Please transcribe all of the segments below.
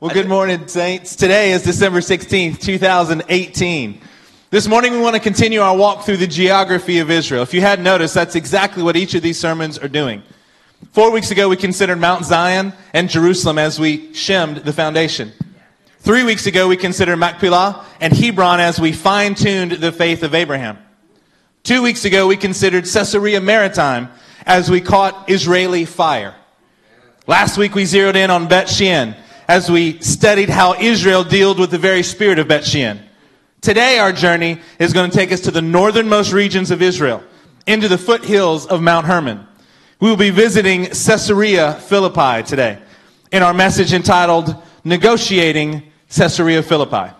Well, good morning, saints. Today is December 16th, 2018. This morning we want to continue our walk through the geography of Israel. If you hadn't noticed, that's exactly what each of these sermons are doing. 4 weeks ago, we considered Mount Zion and Jerusalem as we shimmed the foundation. 3 weeks ago, we considered Machpelah and Hebron as we fine-tuned the faith of Abraham. 2 weeks ago, we considered Caesarea Maritime as we caught Israeli fire. Last week, we zeroed in on Beth Shean as we studied how Israel dealt with the very spirit of Beth Shean. Today, our journey is going to take us to the northernmost regions of Israel, into the foothills of Mount Hermon. We will be visiting Caesarea Philippi today in our message entitled, Negotiating Caesarea Philippi.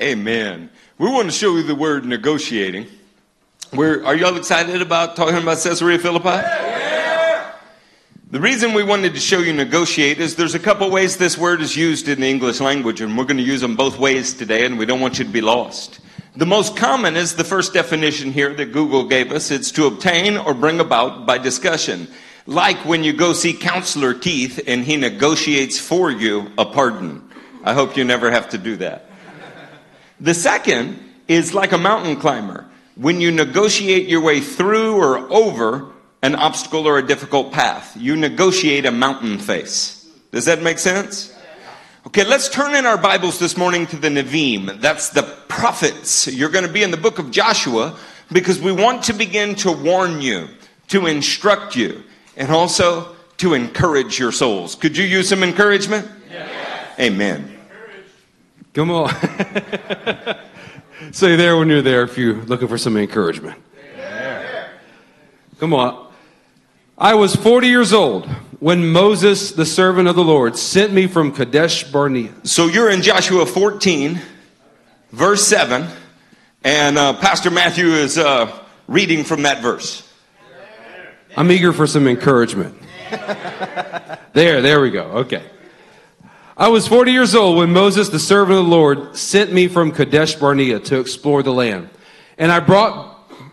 Amen. We want to show you the word negotiating. Are y'all excited about talking about Caesarea Philippi? Yeah. The reason we wanted to show you negotiate is there's a couple ways this word is used in the English language, and we're going to use them both ways today, and we don't want you to be lost. The most common is the first definition here that Google gave us. It's to obtain or bring about by discussion, like when you go see Counselor Keith and he negotiates for you a pardon. I hope you never have to do that. The second is like a mountain climber, when you negotiate your way through or over an obstacle or a difficult path. You negotiate a mountain face. Does that make sense? Okay, let's turn in our Bibles this morning to the Nevi'im. That's the prophets. You're going to be in the book of Joshua because we want to begin to warn you, to instruct you, and also to encourage your souls. Could you use some encouragement? Yes. Amen. Come on. Say there when you're there if you're looking for some encouragement. Yeah. Come on. I was 40 years old when Moses, the servant of the Lord, sent me from Kadesh Barnea. So you're in Joshua 14, verse 7, and Pastor Matthew is reading from that verse. I'm eager for some encouragement. There we go. Okay. I was 40 years old when Moses, the servant of the Lord, sent me from Kadesh Barnea to explore the land, and I brought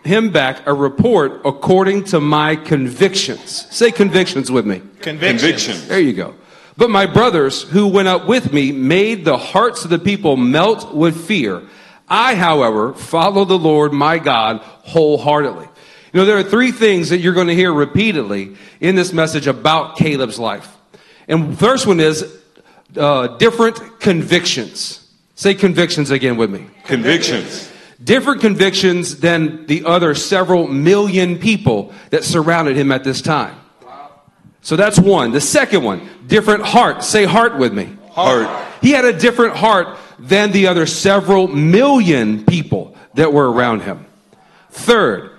him back a report according to my convictions. Say convictions with me. Convictions. There you go. But my brothers who went up with me made the hearts of the people melt with fear. I, however, follow the Lord my God wholeheartedly. You know, there are three things that you're going to hear repeatedly in this message about Caleb's life. And the first one is different convictions. Say convictions again with me. Convictions. Different convictions than the other several million people that surrounded him at this time. Wow. So that's one. The second one, different heart. Say heart with me. Heart. He had a different heart than the other several million people that were around him. Third,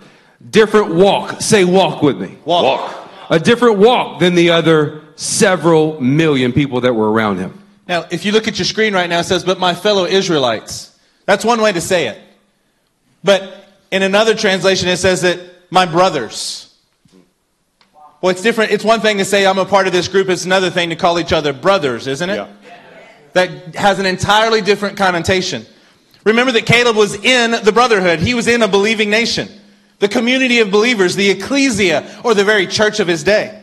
different walk. Say walk with me. Walk. A different walk than the other several million people that were around him. Now, if you look at your screen right now, it says, but my fellow Israelites. That's one way to say it. But in another translation, it says that my brothers. Well, it's different. It's one thing to say I'm a part of this group. It's another thing to call each other brothers, isn't it? Yeah. That has an entirely different connotation. Remember that Caleb was in the brotherhood. He was in a believing nation, the community of believers, the ecclesia, or the very church of his day.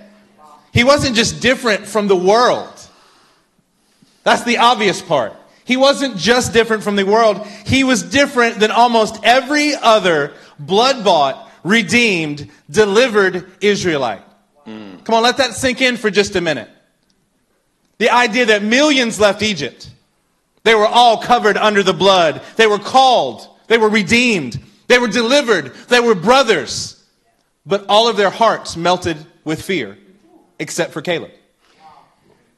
He wasn't just different from the world. That's the obvious part. He wasn't just different from the world. He was different than almost every other blood-bought, redeemed, delivered Israelite. Mm. Come on, let that sink in for just a minute. The idea that millions left Egypt. They were all covered under the blood. They were called. They were redeemed. They were delivered. They were brothers. But all of their hearts melted with fear, except for Caleb.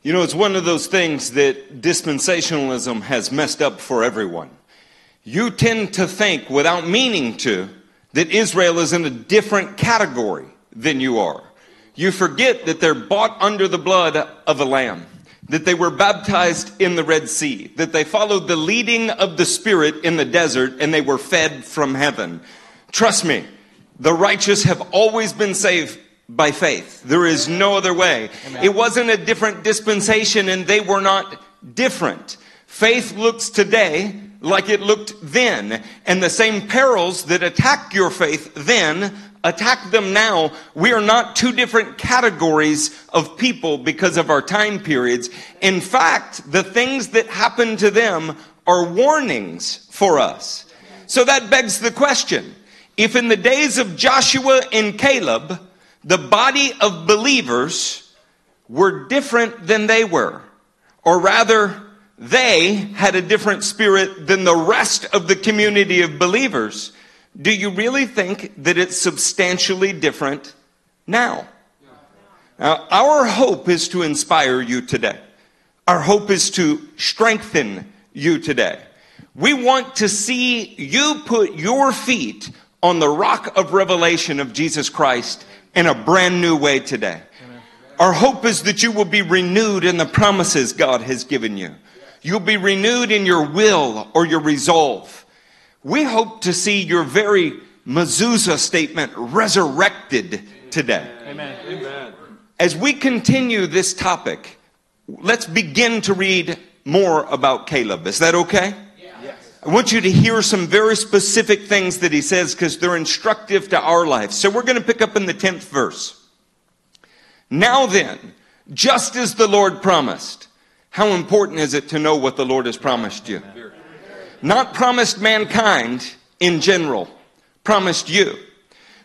You know, it's one of those things that dispensationalism has messed up for everyone. You tend to think, without meaning to, that Israel is in a different category than you are. You forget that they're bought under the blood of a lamb, that they were baptized in the Red Sea, that they followed the leading of the Spirit in the desert, and they were fed from heaven. Trust me, the righteous have always been saved by faith. There is no other way. Amen. It wasn't a different dispensation, and they were not different. Faith looks today like it looked then, and the same perils that attack your faith then attack them now. We are not two different categories of people because of our time periods. In fact, the things that happen to them are warnings for us. So that begs the question, if in the days of Joshua and Caleb, the body of believers were different than they were, or rather, they had a different spirit than the rest of the community of believers, do you really think that it's substantially different now? Now, our hope is to inspire you today. Our hope is to strengthen you today. We want to see you put your feet on the rock of revelation of Jesus Christ in a brand new way today. Our hope is that you will be renewed in the promises God has given you. You'll be renewed in your will or your resolve. We hope to see your very mezuzah statement resurrected today. Amen. As we continue this topic, let's begin to read more about Caleb. Is that okay? Yes. I want you to hear some very specific things that he says because they're instructive to our life. So we're going to pick up in the 10th verse. Now then, just as the Lord promised. How important is it to know what the Lord has promised you? Not promised mankind in general, promised you.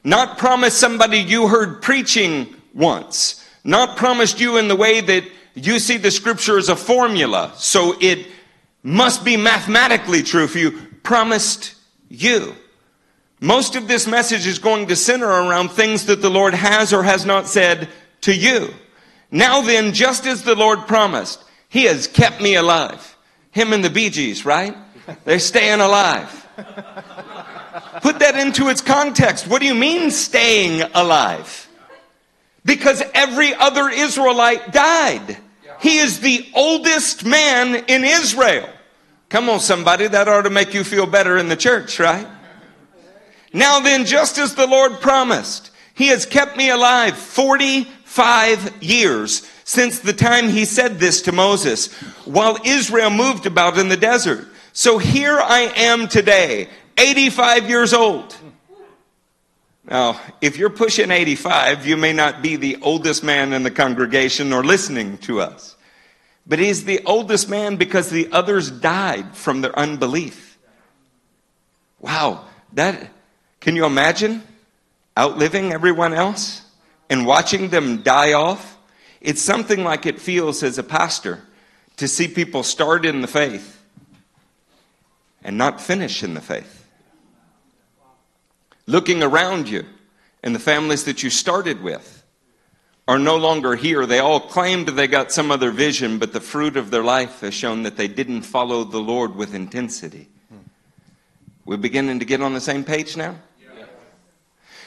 Not promised somebody you heard preaching once. Not promised you in the way that you see the scripture as a formula, so it must be mathematically true for you. Promised you. Most of this message is going to center around things that the Lord has or has not said to you. Now then, just as the Lord promised, He has kept me alive. Him and the Bee Gees, right? They're staying alive. Put that into its context. What do you mean staying alive? Because every other Israelite died. He is the oldest man in Israel. Come on, somebody. That ought to make you feel better in the church, right? Now then, just as the Lord promised, He has kept me alive 45 years. Since the time he said this to Moses, while Israel moved about in the desert. So here I am today, 85 years old. Now, if you're pushing 85, you may not be the oldest man in the congregation or listening to us. But he's the oldest man because the others died from their unbelief. Wow, that, can you imagine outliving everyone else and watching them die off? It's something like it feels as a pastor to see people start in the faith and not finish in the faith. Looking around you and the families that you started with are no longer here. They all claimed they got some other vision, but the fruit of their life has shown that they didn't follow the Lord with intensity. We're beginning to get on the same page now?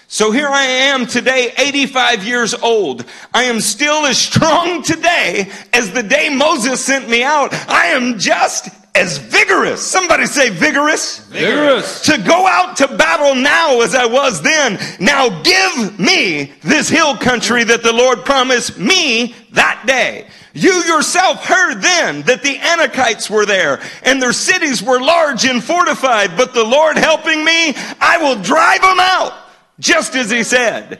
So here I am today, 85 years old. I am still as strong today as the day Moses sent me out. I am just as vigorous. Somebody say vigorous. Vigorous. To go out to battle now as I was then. Now give me this hill country that the Lord promised me that day. You yourself heard then that the Anakites were there and their cities were large and fortified. But the Lord helping me, I will drive them out. Just as he said.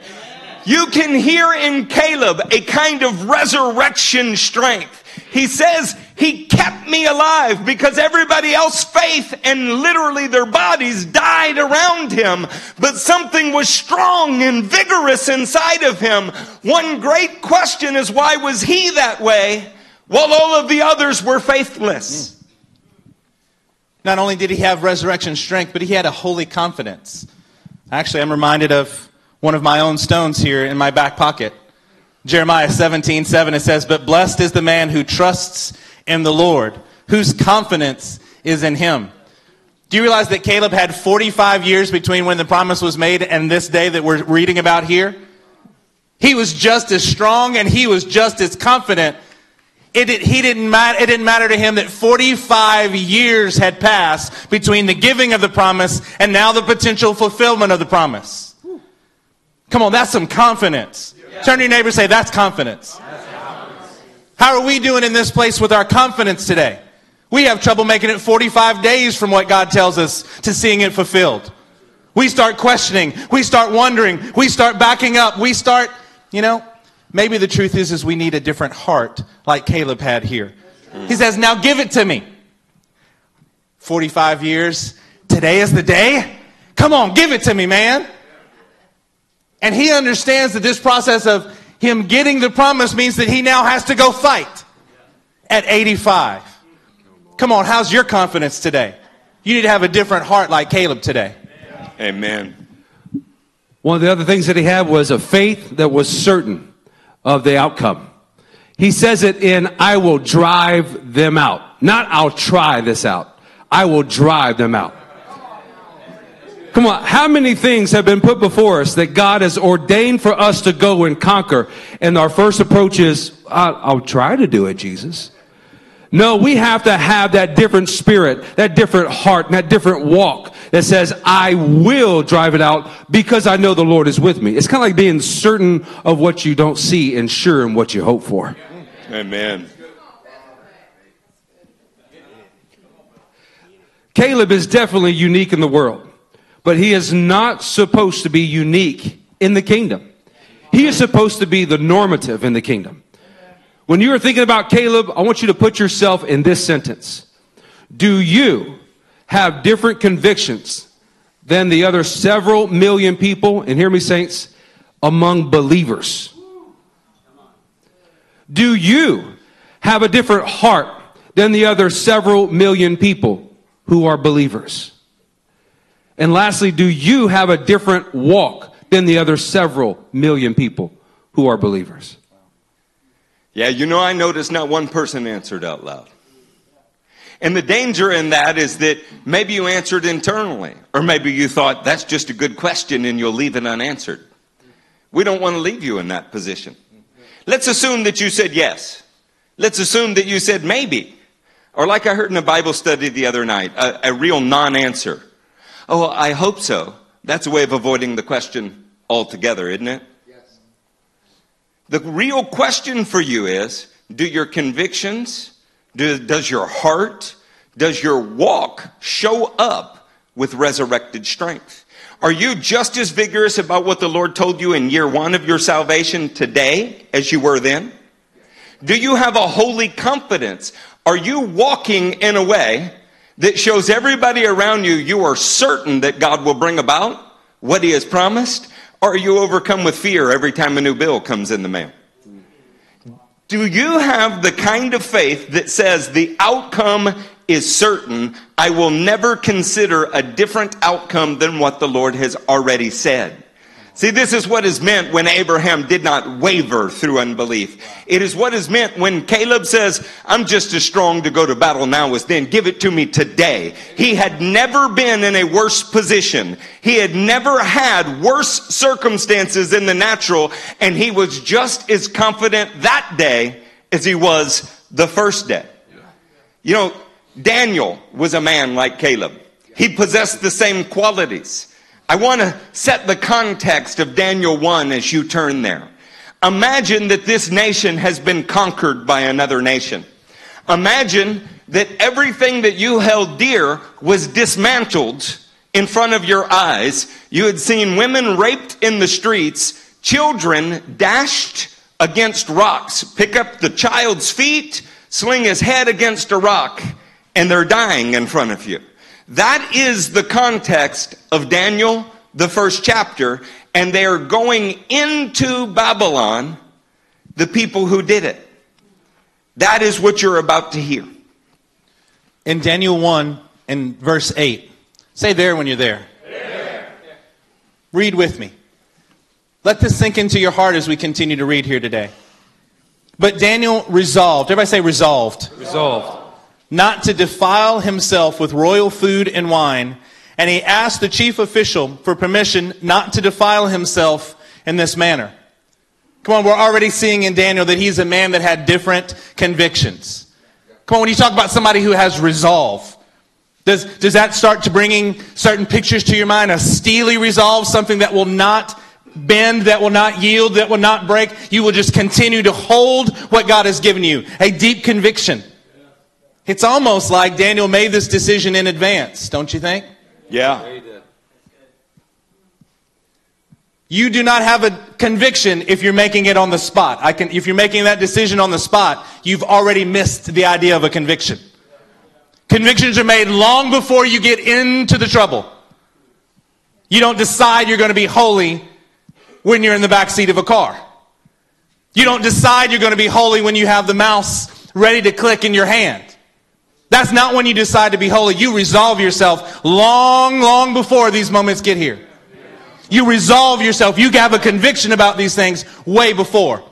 You can hear in Caleb a kind of resurrection strength. He says, he kept me alive because everybody else's faith and literally their bodies died around him. But something was strong and vigorous inside of him. One great question is, why was he that way while all of the others were faithless? Not only did he have resurrection strength, but he had a holy confidence. Actually, I'm reminded of one of my own stones here in my back pocket. Jeremiah 17:7, it says, "But blessed is the man who trusts in the Lord, whose confidence is in him." Do you realize that Caleb had 45 years between when the promise was made and this day that we're reading about here? He was just as strong and he was just as confident. It didn't matter to him that 45 years had passed between the giving of the promise and now the potential fulfillment of the promise. Come on, that's some confidence. Yeah. Turn to your neighbor and say, that's confidence. How are we doing in this place with our confidence today? We have trouble making it 45 days from what God tells us to seeing it fulfilled. We start questioning. We start wondering. We start backing up. We start, you know, maybe the truth is we need a different heart like Caleb had here. He says, now give it to me. 45 years. Today is the day. Come on, give it to me, man. And he understands that this process of him getting the promise means that he now has to go fight at 85. Come on, how's your confidence today? You need to have a different heart like Caleb today. Amen. One of the other things that he had was a faith that was certain of the outcome. He says it in, I will drive them out. Not I'll try this out. I will drive them out. Come on, how many things have been put before us that God has ordained for us to go and conquer? And our first approach is, I'll try to do it, Jesus. No, we have to have that different spirit, that different heart, and that different walk that says, I will drive it out because I know the Lord is with me. It's kind of like being certain of what you don't see and sure in what you hope for. Amen. Caleb is definitely unique in the world, but he is not supposed to be unique in the kingdom. He is supposed to be the normative in the kingdom. When you are thinking about Caleb, I want you to put yourself in this sentence. Do you have different convictions than the other several million people, and hear me saints, among believers? Do you have a different heart than the other several million people who are believers? And lastly, do you have a different walk than the other several million people who are believers? Yeah, you know, I noticed not one person answered out loud. And the danger in that is that maybe you answered internally, or maybe you thought that's just a good question and you'll leave it unanswered. We don't want to leave you in that position. Let's assume that you said yes. Let's assume that you said maybe. Or like I heard in a Bible study the other night, a real non-answer. Oh, I hope so. That's a way of avoiding the question altogether, isn't it? The real question for you is, do your convictions, does your heart, does your walk show up with resurrected strength? Are you just as vigorous about what the Lord told you in year one of your salvation today as you were then? Do you have a holy confidence? Are you walking in a way that shows everybody around you, you are certain that God will bring about what he has promised? Or are you overcome with fear every time a new bill comes in the mail? Do you have the kind of faith that says the outcome is certain? I will never consider a different outcome than what the Lord has already said. See, this is what is meant when Abraham did not waver through unbelief. It is what is meant when Caleb says, I'm just as strong to go to battle now as then. Give it to me today. He had never been in a worse position. He had never had worse circumstances in the natural, and he was just as confident that day as he was the first day. You know, Daniel was a man like Caleb. He possessed the same qualities. I want to set the context of Daniel 1 as you turn there. Imagine that this nation has been conquered by another nation. Imagine that everything that you held dear was dismantled in front of your eyes. You had seen women raped in the streets, children dashed against rocks, pick up the child's feet, sling his head against a rock, and they're dying in front of you. That is the context of Daniel, the first chapter, and they are going into Babylon, the people who did it. That is what you're about to hear. In Daniel 1 and verse 8, say there when you're there. There. Read with me. Let this sink into your heart as we continue to read here today. But Daniel resolved, everybody say resolved. Resolved. Not to defile himself with royal food and wine. And he asked the chief official for permission not to defile himself in this manner. Come on, we're already seeing in Daniel that he's a man that had different convictions. Come on, when you talk about somebody who has resolve, does that start to bringing certain pictures to your mind? A steely resolve, something that will not bend, that will not yield, that will not break. You will just continue to hold what God has given you. A deep conviction. It's almost like Daniel made this decision in advance, don't you think? Yeah. You do not have a conviction if you're making it on the spot. If you're making that decision on the spot, you've already missed the idea of a conviction. Convictions are made long before you get into the trouble. You don't decide you're going to be holy when you're in the backseat of a car. You don't decide you're going to be holy when you have the mouse ready to click in your hand. That's not when you decide to be holy. You resolve yourself long, long before these moments get here. You resolve yourself. You have a conviction about these things way before.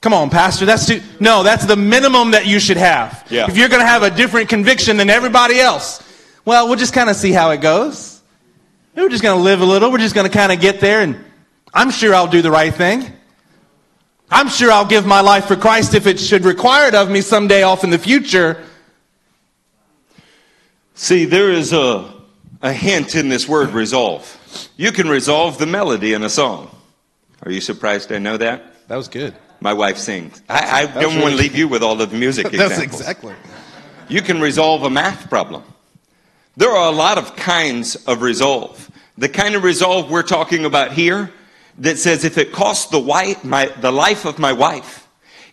Come on, Pastor. No, that's the minimum that you should have. Yeah. If you're going to have a different conviction than everybody else, well, we'll just kind of see how it goes. We're just going to live a little. We're just going to kind of get there, and I'm sure I'll do the right thing. I'm sure I'll give my life for Christ if it should require it of me someday off in the future. See, there is a hint in this word resolve. You can resolve the melody in a song. Are you surprised I know that? That was good. My wife sings. I don't really want to leave you with all of the music examples. That's exactly. You can resolve a math problem. There are a lot of kinds of resolve. The kind of resolve we're talking about here that says if it costs the life of my wife,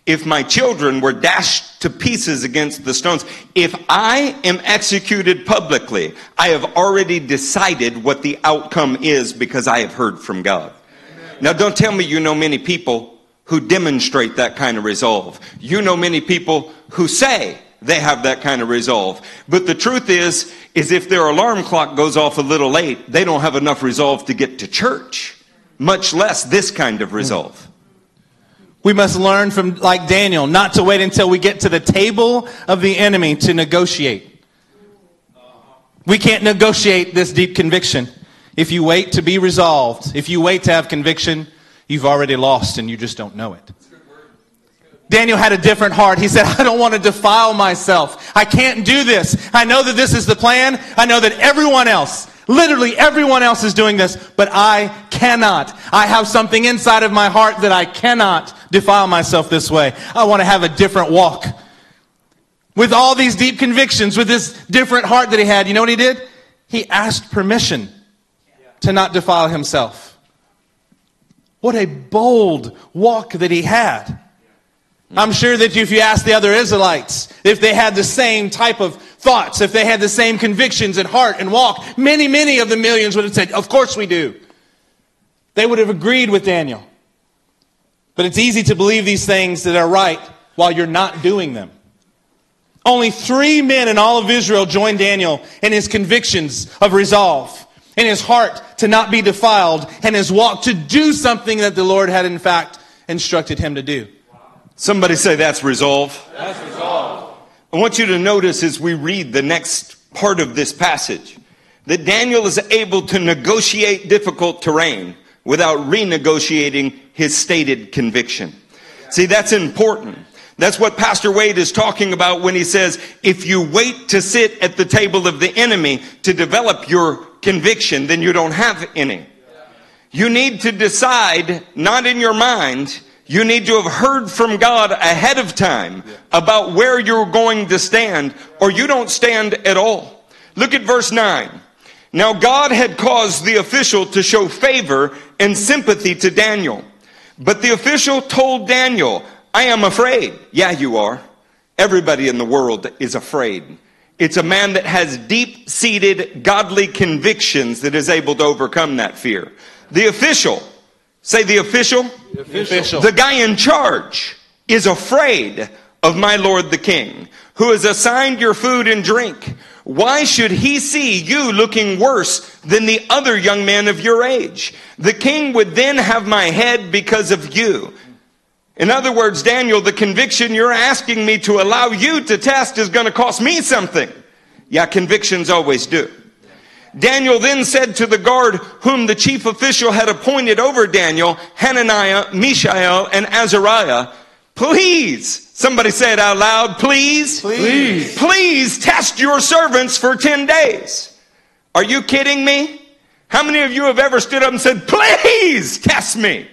if my children were dashed to pieces against the stones, if I am executed publicly, I have already decided what the outcome is because I have heard from God. Amen. Now, don't tell me you know many people who demonstrate that kind of resolve. You know many people who say they have that kind of resolve. But the truth is if their alarm clock goes off a little late, they don't have enough resolve to get to church, much less this kind of resolve. We must learn from, like Daniel, not to wait until we get to the table of the enemy to negotiate. We can't negotiate this deep conviction. If you wait to be resolved, if you wait to have conviction, you've already lost and you just don't know it. Daniel had a different heart. He said, I don't want to defile myself. I can't do this. I know that this is the plan. I know that everyone else, literally everyone else is doing this, but I cannot. I have something inside of my heart that I cannot defile myself this way. I want to have a different walk. With all these deep convictions, with this different heart that he had, you know what he did? He asked permission to not defile himself. What a bold walk that he had. I'm sure that if you asked the other Israelites, if they had the same type of thoughts, if they had the same convictions and heart and walk, many of the millions would have said, of course we do. They would have agreed with Daniel. But it's easy to believe these things that are right while you're not doing them. Only 3 men in all of Israel joined Daniel in his convictions of resolve, in his heart to not be defiled, and his walk to do something that the Lord had in fact instructed him to do. Somebody say that's resolve. That's resolve. I want you to notice as we read the next part of this passage that Daniel is able to negotiate difficult terrain without renegotiating his stated conviction. See, that's important. That's what Pastor Wade is talking about when he says, if you wait to sit at the table of the enemy to develop your conviction, then you don't have any. You need to decide, not in your mind. You need to have heard from God ahead of time about where you're going to stand, or you don't stand at all. Look at verse 9. Now God had caused the official to show favor and sympathy to Daniel. But the official told Daniel, I am afraid. Yeah, you are. Everybody in the world is afraid. It's a man that has deep-seated godly convictions that is able to overcome that fear. The official, say the official. The official. The guy in charge is afraid of my lord the king, who has assigned your food and drink. Why should he see you looking worse than the other young men of your age? The king would then have my head because of you. In other words, Daniel, the conviction you're asking me to allow you to test is going to cost me something. Yeah, convictions always do. Daniel then said to the guard whom the chief official had appointed over Daniel, Hananiah, Mishael, and Azariah, please, somebody say it out loud, please test your servants for 10 days. Are you kidding me? How many of you have ever stood up and said, please test me?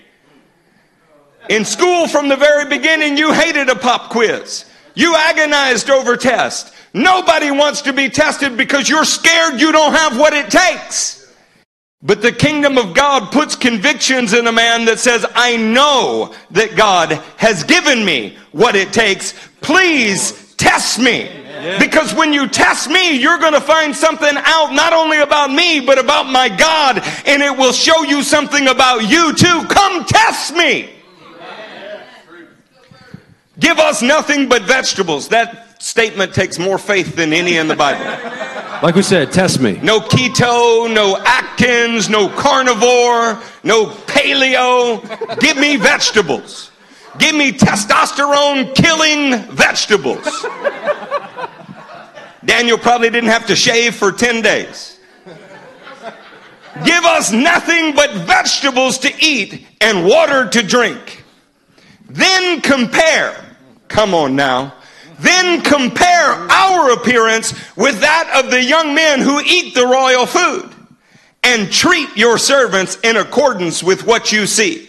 In school from the very beginning, you hated a pop quiz. You agonized over tests. Nobody wants to be tested because you're scared you don't have what it takes. But the kingdom of God puts convictions in a man that says, I know that God has given me what it takes. Please test me. Because when you test me, you're going to find something out not only about me, but about my God. And it will show you something about you too. Come test me. Give us nothing but vegetables. That statement takes more faith than any in the Bible. Like we said, test me. No keto, no Atkins, no carnivore, no paleo. Give me vegetables. Give me testosterone-killing vegetables. Daniel probably didn't have to shave for 10 days. Give us nothing but vegetables to eat and water to drink. Then compare, come on now, then compare our appearance with that of the young men who eat the royal food, and treat your servants in accordance with what you see.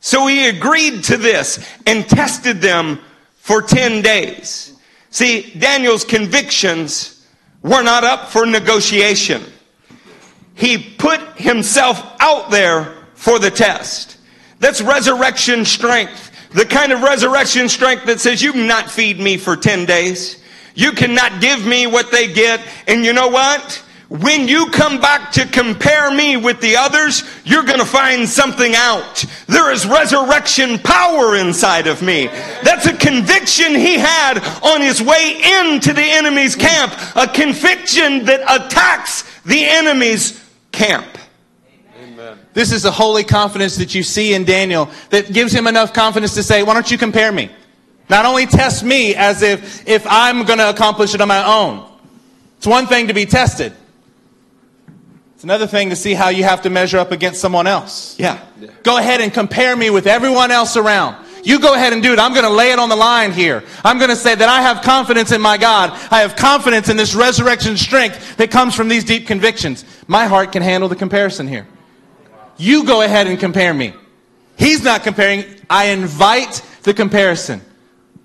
So he agreed to this and tested them for 10 days. See, Daniel's convictions were not up for negotiation. He put himself out there for the test. That's resurrection strength. The kind of resurrection strength that says, you cannot feed me for 10 days. You cannot give me what they get. And you know what? When you come back to compare me with the others, you're going to find something out. There is resurrection power inside of me. That's a conviction he had on his way into the enemy's camp. A conviction that attacks the enemy's camp. This is the holy confidence that you see in Daniel that gives him enough confidence to say, why don't you compare me? Not only test me as if I'm going to accomplish it on my own. It's one thing to be tested. It's another thing to see how you have to measure up against someone else. Yeah. Go ahead and compare me with everyone else around. You go ahead and do it. I'm going to lay it on the line here. I'm going to say that I have confidence in my God. I have confidence in this resurrection strength that comes from these deep convictions. My heart can handle the comparison here. You go ahead and compare me. He's not comparing. I invite the comparison.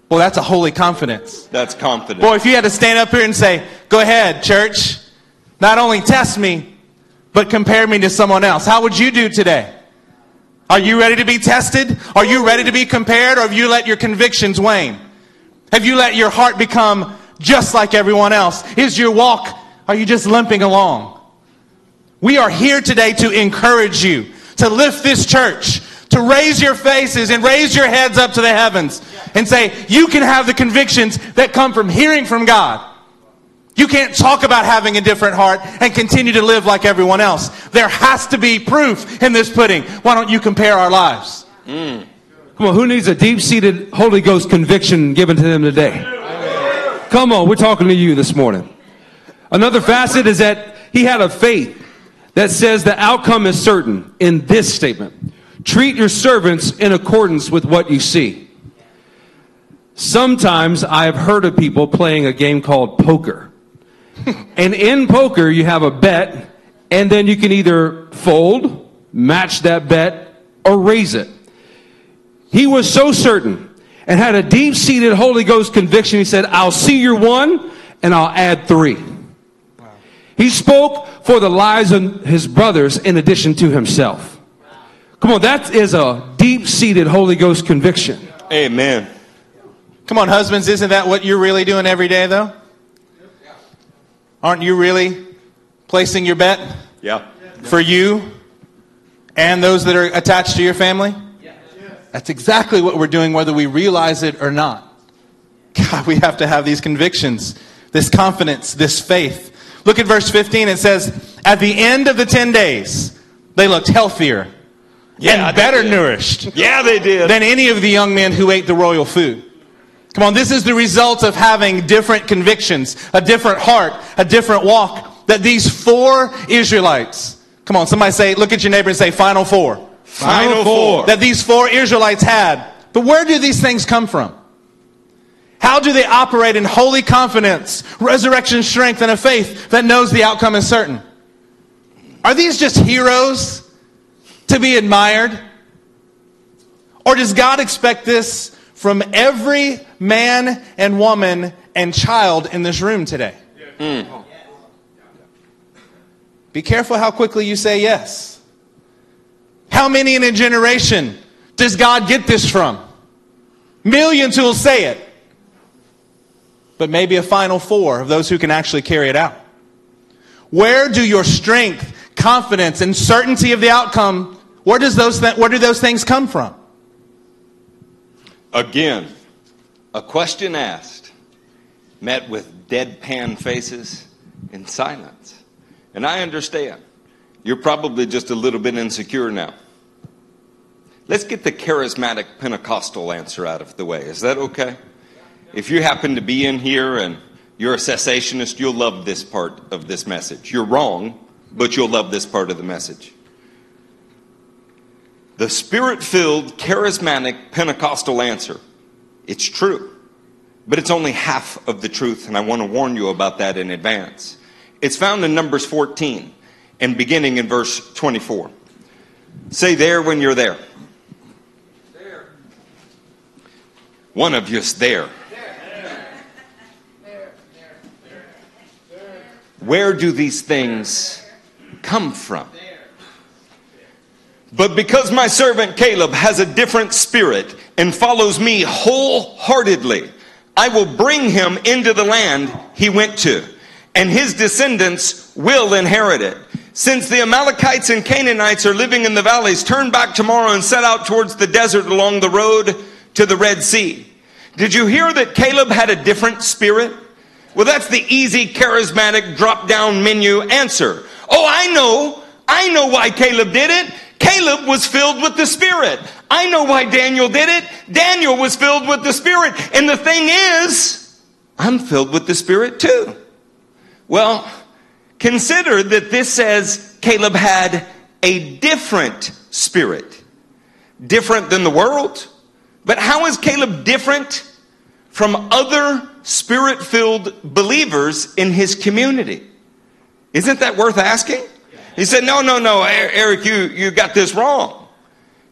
Well, that's a holy confidence. That's confidence. Boy, if you had to stand up here and say, go ahead, church. Not only test me, but compare me to someone else. How would you do today? Are you ready to be tested? Are you ready to be compared? Or have you let your convictions wane? Have you let your heart become just like everyone else? Is your walk, are you just limping along? We are here today to encourage you, to lift this church, to raise your faces and raise your heads up to the heavens and say, you can have the convictions that come from hearing from God. You can't talk about having a different heart and continue to live like everyone else. There has to be proof in this pudding. Why don't you compare our lives? Come on, who needs a deep-seated Holy Ghost conviction given to them today? Come on, we're talking to you this morning. Another facet is that he had a faith that says the outcome is certain in this statement. Treat your servants in accordance with what you see. Sometimes I've heard of people playing a game called poker. And in poker, you have a bet, and then you can either fold, match that bet, or raise it. He was so certain and had a deep-seated Holy Ghost conviction. He said, I'll see your one, and I'll add three. He spoke for the lives of his brothers in addition to himself. Come on, that is a deep-seated Holy Ghost conviction. Amen. Come on, husbands, isn't that what you're really doing every day, though? Aren't you really placing your bet? Yeah. For you and those that are attached to your family? Yeah. That's exactly what we're doing, whether we realize it or not. God, we have to have these convictions, this confidence, this faith. Look at verse 15. It says, at the end of the 10 days, they looked healthier and better nourished. Yeah, they did. Than any of the young men who ate the royal food. Come on, this is the result of having different convictions, a different heart, a different walk. That these four Israelites, come on, somebody say, look at your neighbor and say, final four. Final four. That these four Israelites had. But where do these things come from? How do they operate in holy confidence, resurrection strength, and a faith that knows the outcome is certain? Are these just heroes to be admired? Or does God expect this from every man and woman and child in this room today? Be careful how quickly you say yes. How many in a generation does God get this from? Millions who will say it. But maybe a final four of those who can actually carry it out. Where do your strength, confidence, and certainty of the outcome, where do those things come from? Again, a question asked, met with deadpan faces and silence. And I understand, you're probably just a little bit insecure now. Let's get the charismatic Pentecostal answer out of the way. Is that okay? If you happen to be in here and you're a cessationist, you'll love this part of this message. You're wrong, but you'll love this part of the message. The Spirit-filled, charismatic Pentecostal answer. It's true, but it's only half of the truth, and I want to warn you about that in advance. It's found in Numbers 14 and beginning in verse 24. Say there when you're there. There. One of you's there. Where do these things come from? But because my servant Caleb has a different spirit and follows me wholeheartedly, I will bring him into the land he went to, and his descendants will inherit it. Since the Amalekites and Canaanites are living in the valleys, turn back tomorrow and set out towards the desert along the road to the Red Sea. Did you hear that Caleb had a different spirit? Well, that's the easy, charismatic, drop-down menu answer. Oh, I know why Caleb did it. Caleb was filled with the Spirit. I know why Daniel did it. Daniel was filled with the Spirit. And the thing is, I'm filled with the Spirit too. Well, consider that this says Caleb had a different spirit. Different than the world. But how is Caleb different from other Spirit-filled believers in his community? Isn't that worth asking? He said, no, Eric, you got this wrong.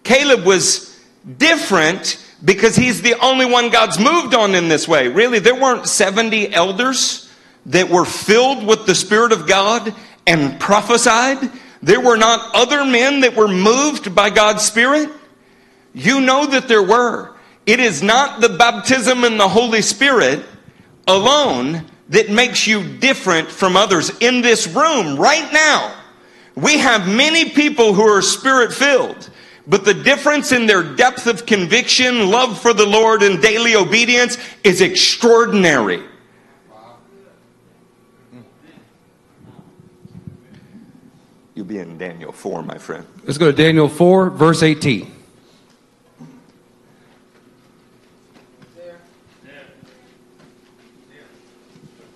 Caleb was different because he's the only one God's moved on in this way. Really, there weren't 70 elders that were filled with the Spirit of God and prophesied. There were not other men that were moved by God's Spirit. You know that there were. It is not the baptism in the Holy Spirit alone that makes you different from others. In this room right now, we have many people who are Spirit-filled, but the difference in their depth of conviction, love for the Lord, and daily obedience is extraordinary. You'll be in Daniel 4, my friend. Let's go to Daniel 4, verse 18.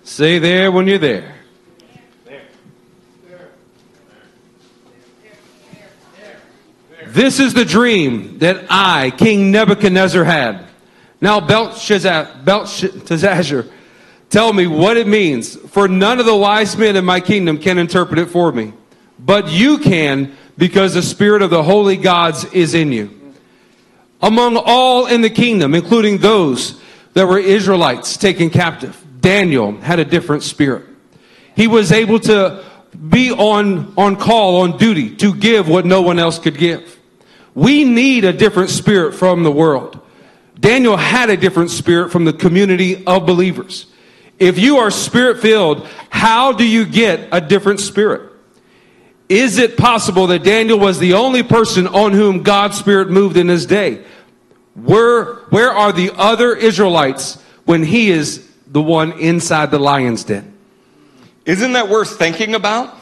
Say there when you're there. This is the dream that I, King Nebuchadnezzar, had. Now Belteshazzar, tell me what it means, for none of the wise men in my kingdom can interpret it for me. But you can, because the Spirit of the holy gods is in you. Among all in the kingdom, including those that were Israelites taken captive, Daniel had a different spirit. He was able to be on call, on duty, to give what no one else could give. We need a different spirit from the world. Daniel had a different spirit from the community of believers. If you are Spirit-filled, how do you get a different spirit? Is it possible that Daniel was the only person on whom God's Spirit moved in his day? Where are the other Israelites when he is the one inside the lion's den? Isn't that worth thinking about?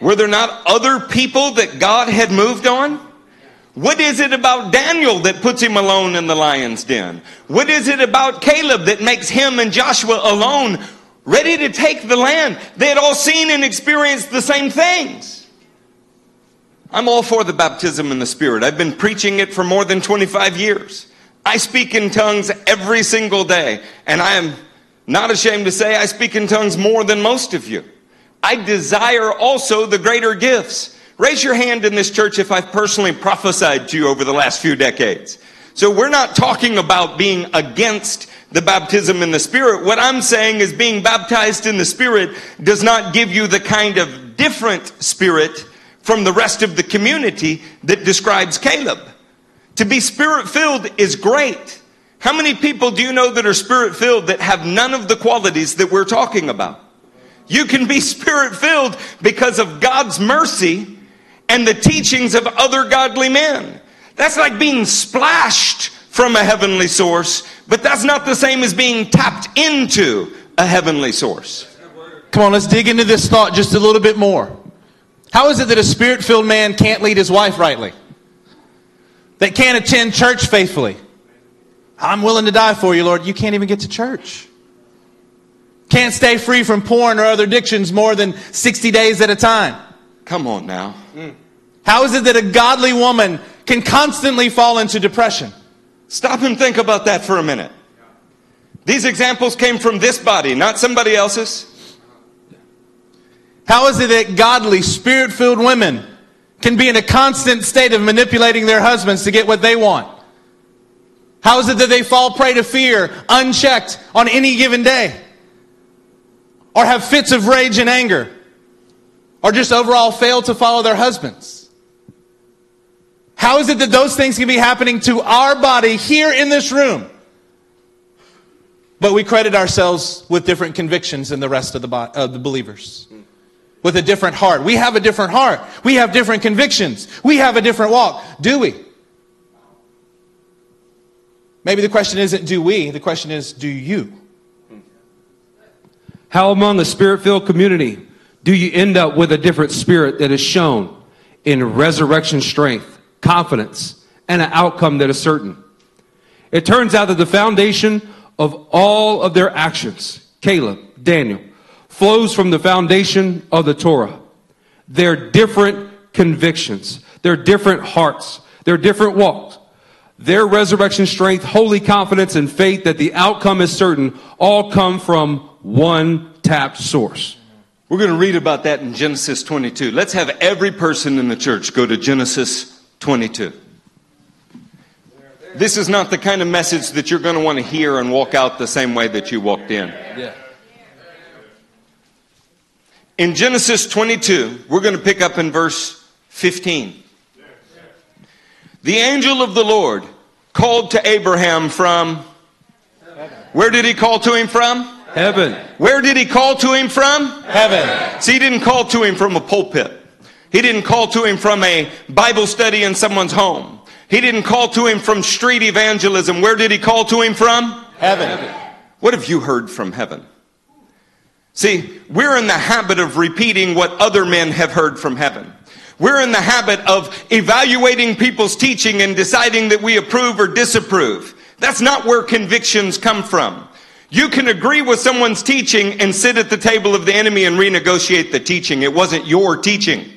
Were there not other people that God had moved on? What is it about Daniel that puts him alone in the lion's den? What is it about Caleb that makes him and Joshua alone, ready to take the land? They had all seen and experienced the same things. I'm all for the baptism in the Spirit. I've been preaching it for more than 25 years. I speak in tongues every single day, and I am not ashamed to say I speak in tongues more than most of you. I desire also the greater gifts. Raise your hand in this church if I've personally prophesied to you over the last few decades. So we're not talking about being against the baptism in the Spirit. What I'm saying is being baptized in the Spirit does not give you the kind of different spirit from the rest of the community that describes Caleb. To be spirit-filled is great. How many people do you know that are spirit-filled that have none of the qualities that we're talking about? You can be spirit-filled because of God's mercy and the teachings of other godly men. That's like being splashed from a heavenly source, but that's not the same as being tapped into a heavenly source. Come on, let's dig into this thought just a little bit more. How is it that a spirit-filled man can't lead his wife rightly? That can't attend church faithfully? I'm willing to die for you, Lord. You can't even get to church. Can't stay free from porn or other addictions more than 60 days at a time. Come on now. How is it that a godly woman can constantly fall into depression? Stop and think about that for a minute. These examples came from this body, not somebody else's. How is it that godly, spirit-filled women can be in a constant state of manipulating their husbands to get what they want? How is it that they fall prey to fear, unchecked, on any given day? Or have fits of rage and anger? Or just overall fail to follow their husbands? How is it that those things can be happening to our body here in this room? But we credit ourselves with different convictions than the rest of the believers. With a different heart. We have a different heart. We have different convictions. We have a different walk. Do we? Maybe the question isn't do we. The question is do you? How among the spirit-filled community do you end up with a different spirit that is shown in resurrection strength, confidence, and an outcome that is certain? It turns out that the foundation of all of their actions, Caleb, Daniel, flows from the foundation of the Torah. Their different convictions, their different hearts, their different walks, their resurrection strength, holy confidence, and faith that the outcome is certain all come from one tapped source. We're going to read about that in Genesis 22. Let's have every person in the church go to Genesis 22. This is not the kind of message that you're going to want to hear and walk out the same way that you walked in. In Genesis 22, we're going to pick up in verse 15. The angel of the Lord called to Abraham from... Where did he call to him from? Heaven. Where did he call to him from? Heaven. See, he didn't call to him from a pulpit. He didn't call to him from a Bible study in someone's home. He didn't call to him from street evangelism. Where did he call to him from? Heaven. What have you heard from heaven? See, we're in the habit of repeating what other men have heard from heaven. We're in the habit of evaluating people's teaching and deciding that we approve or disapprove. That's not where convictions come from. You can agree with someone's teaching and sit at the table of the enemy and renegotiate the teaching. It wasn't your teaching.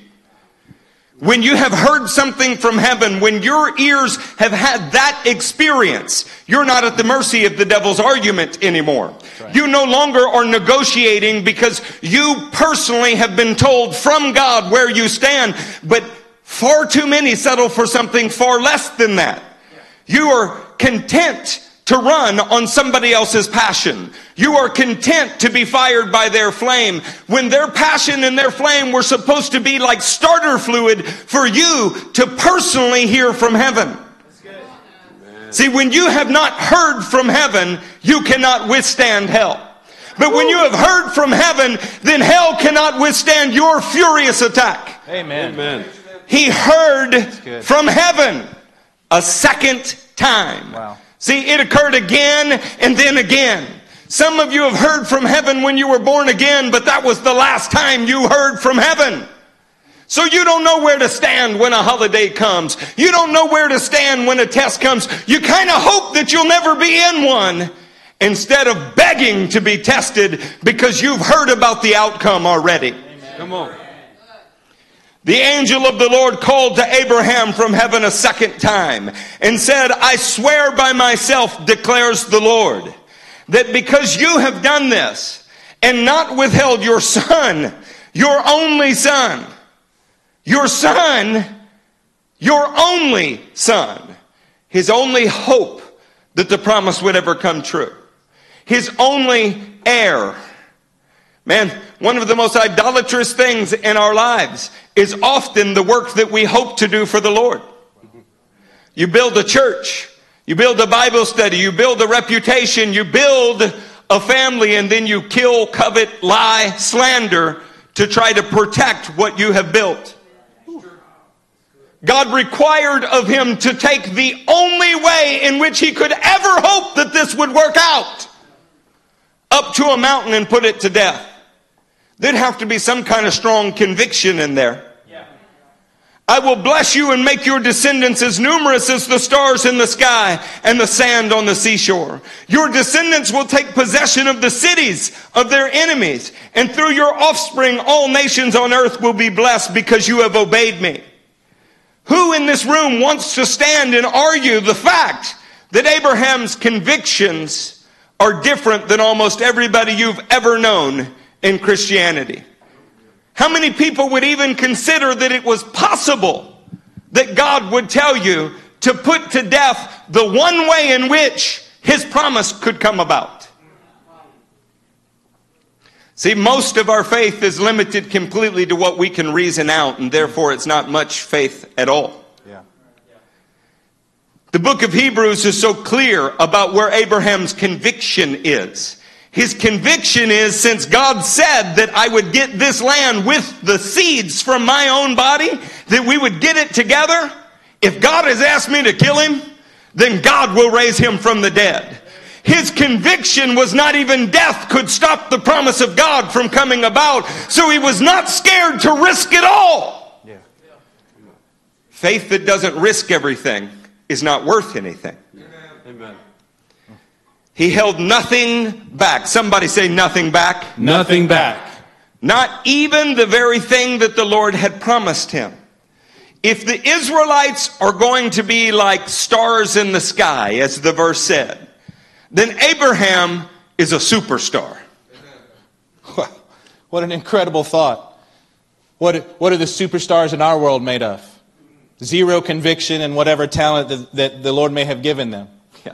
When you have heard something from heaven, when your ears have had that experience, you're not at the mercy of the devil's argument anymore. Right. You no longer are negotiating because you personally have been told from God where you stand, but far too many settle for something far less than that. You are content to run on somebody else's passion. You are content to be fired by their flame when their passion and their flame were supposed to be like starter fluid for you to personally hear from heaven. See, when you have not heard from heaven, you cannot withstand hell. But when you have heard from heaven, then hell cannot withstand your furious attack. Amen. Amen. He heard from heaven a second time. Wow. See, it occurred again and then again. Some of you have heard from heaven when you were born again, but that was the last time you heard from heaven. So you don't know where to stand when a holiday comes. You don't know where to stand when a test comes. You kind of hope that you'll never be in one instead of begging to be tested because you've heard about the outcome already. Amen. Come on. The angel of the Lord called to Abraham from heaven a second time and said, I swear by myself, declares the Lord, that because you have done this and not withheld your son, your only son, his only hope that the promise would ever come true, his only heir, Man, one of the most idolatrous things in our lives is often the work that we hope to do for the Lord. You build a church, you build a Bible study, you build a reputation, you build a family, and then you kill, covet, lie, slander to try to protect what you have built. God required of him to take the only way in which he could ever hope that this would work out up to a mountain and put it to death. There'd have to be some kind of strong conviction in there. Yeah. I will bless you and make your descendants as numerous as the stars in the sky and the sand on the seashore. Your descendants will take possession of the cities of their enemies, and through your offspring all nations on earth will be blessed because you have obeyed me. Who in this room wants to stand and argue the fact that Abraham's convictions are different than almost everybody you've ever known in Christianity? How many people would even consider that it was possible that God would tell you to put to death the one way in which his promise could come about? See, most of our faith is limited completely to what we can reason out, and therefore it's not much faith at all. Yeah. The book of Hebrews is so clear about where Abraham's conviction is. His conviction is, since God said that I would get this land with the seeds from my own body, that we would get it together, if God has asked me to kill him, then God will raise him from the dead. His conviction was not even death could stop the promise of God from coming about. So he was not scared to risk it all. Yeah. Faith that doesn't risk everything is not worth anything. Amen. He held nothing back. Somebody say nothing back. Nothing back. Not even the very thing that the Lord had promised him. If the Israelites are going to be like stars in the sky, as the verse said, then Abraham is a superstar. What an incredible thought. What are the superstars in our world made of? Zero conviction and whatever talent that the Lord may have given them. Yeah.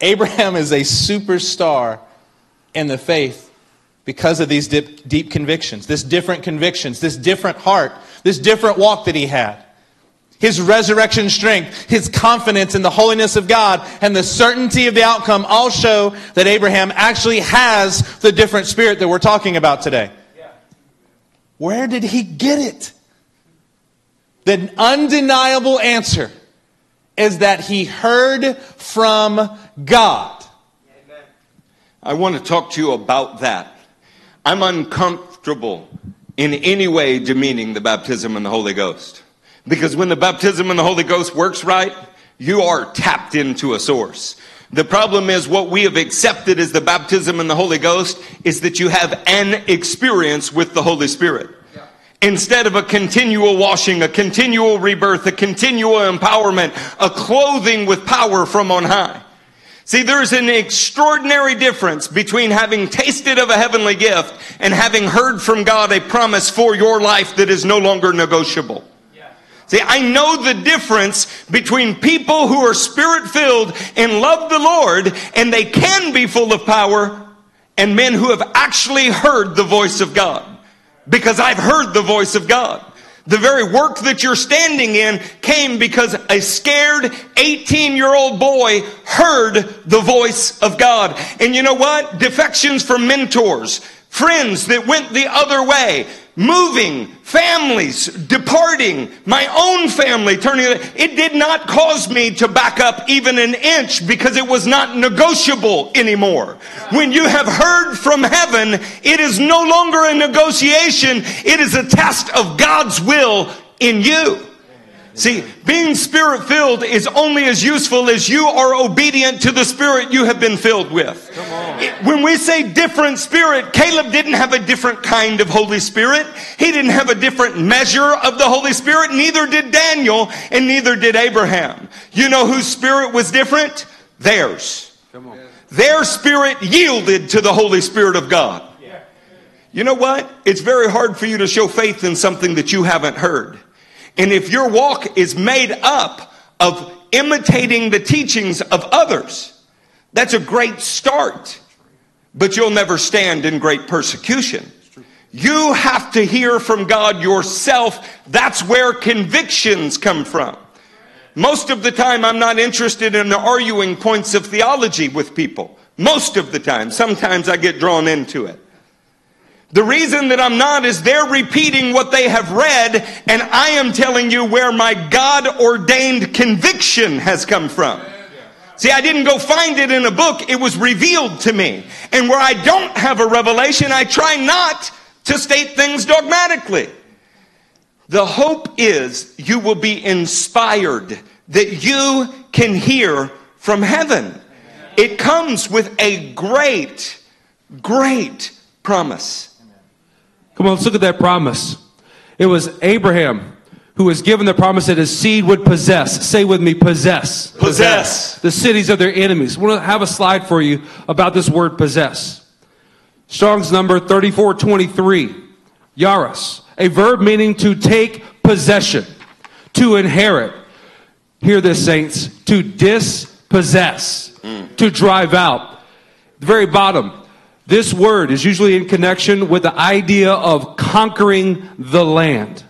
Abraham is a superstar in the faith because of these deep convictions, this different convictions, this different heart, this different walk that he had. His resurrection strength, his confidence in the holiness of God, and the certainty of the outcome all show that Abraham actually has the different spirit that we're talking about today. Yeah. Where did he get it? The undeniable answer is that he heard from God. Amen. I want to talk to you about that. I'm uncomfortable in any way demeaning the baptism in the Holy Ghost. Because when the baptism in the Holy Ghost works right, you are tapped into a source. The problem is what we have accepted as the baptism in the Holy Ghost is that you have an experience with the Holy Spirit. Yeah. Instead of a continual washing, a continual rebirth, a continual empowerment, a clothing with power from on high. See, there's an extraordinary difference between having tasted of a heavenly gift and having heard from God a promise for your life that is no longer negotiable. See, I know the difference between people who are spirit-filled and love the Lord, and they can be full of power, and men who have actually heard the voice of God. Because I've heard the voice of God. The very work that you're standing in came because a scared 18-year-old boy heard the voice of God. And you know what? Defections from mentors, friends that went the other way, moving, families departing, my own family turning. It did not cause me to back up even an inch because it was not negotiable anymore. When you have heard from heaven, it is no longer a negotiation. It is a test of God's will in you. See, being Spirit-filled is only as useful as you are obedient to the Spirit you have been filled with. When we say different Spirit, Caleb didn't have a different kind of Holy Spirit. He didn't have a different measure of the Holy Spirit. Neither did Daniel, and neither did Abraham. You know whose spirit was different? Theirs. Come on. Their spirit yielded to the Holy Spirit of God. You know what? It's very hard for you to show faith in something that you haven't heard. And if your walk is made up of imitating the teachings of others, that's a great start. But you'll never stand in great persecution. You have to hear from God yourself. That's where convictions come from. Most of the time, I'm not interested in arguing points of theology with people. Most of the time. Sometimes I get drawn into it. The reason that I'm not is they're repeating what they have read, and I am telling you where my God-ordained conviction has come from. See, I didn't go find it in a book. It was revealed to me. And where I don't have a revelation, I try not to state things dogmatically. The hope is you will be inspired, that you can hear from heaven. It comes with a great, great promise. Come on, let's look at that promise. It was Abraham who was given the promise that his seed would possess. Say with me, possess. Possess. The cities of their enemies. We'll have a slide for you about this word possess. Strong's number 3423. Yaris. A verb meaning to take possession, to inherit. Hear this, saints. To dispossess, to drive out. The very bottom. This word is usually in connection with the idea of conquering the land.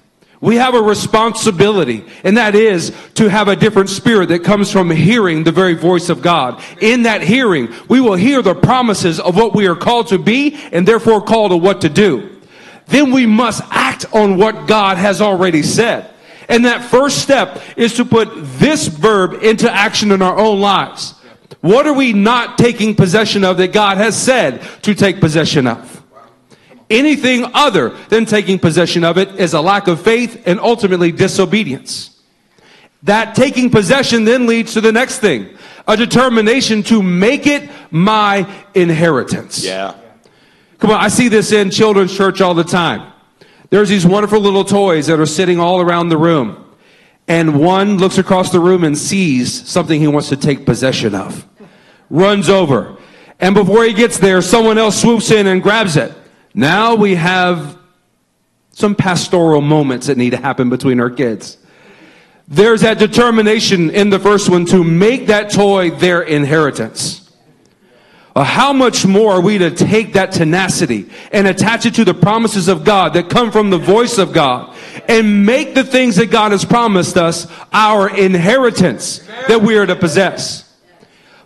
We have a responsibility, and that is to have a different spirit that comes from hearing the very voice of God. In that hearing, we will hear the promises of what we are called to be and therefore called to what to do. Then we must act on what God has already said. And that first step is to put this verb into action in our own lives. What are we not taking possession of that God has said to take possession of? Anything other than taking possession of it is a lack of faith and ultimately disobedience. That taking possession then leads to the next thing, a determination to make it my inheritance. Yeah. Come on, I see this in children's church all the time. There's these wonderful little toys that are sitting all around the room. And one looks across the room and sees something he wants to take possession of. Runs over. And before he gets there, someone else swoops in and grabs it. Now we have some pastoral moments that need to happen between our kids. There's that determination in the first one to make that toy their inheritance. How much more are we to take that tenacity and attach it to the promises of God that come from the voice of God and make the things that God has promised us our inheritance that we are to possess?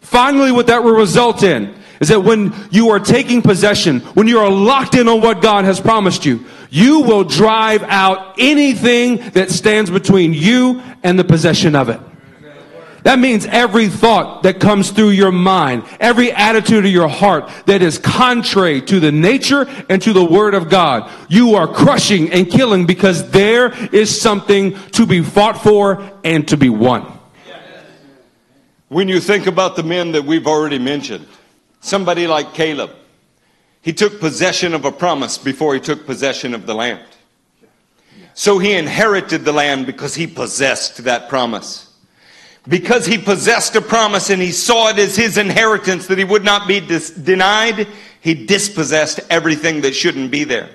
Finally, what that will result in is that when you are taking possession, when you are locked in on what God has promised you, you will drive out anything that stands between you and the possession of it. That means every thought that comes through your mind, every attitude of your heart that is contrary to the nature and to the word of God, you are crushing and killing, because there is something to be fought for and to be won. When you think about the men that we've already mentioned, somebody like Caleb, he took possession of a promise before he took possession of the land. So he inherited the land because he possessed that promise. Because he possessed a promise and he saw it as his inheritance that he would not be denied, he dispossessed everything that shouldn't be there.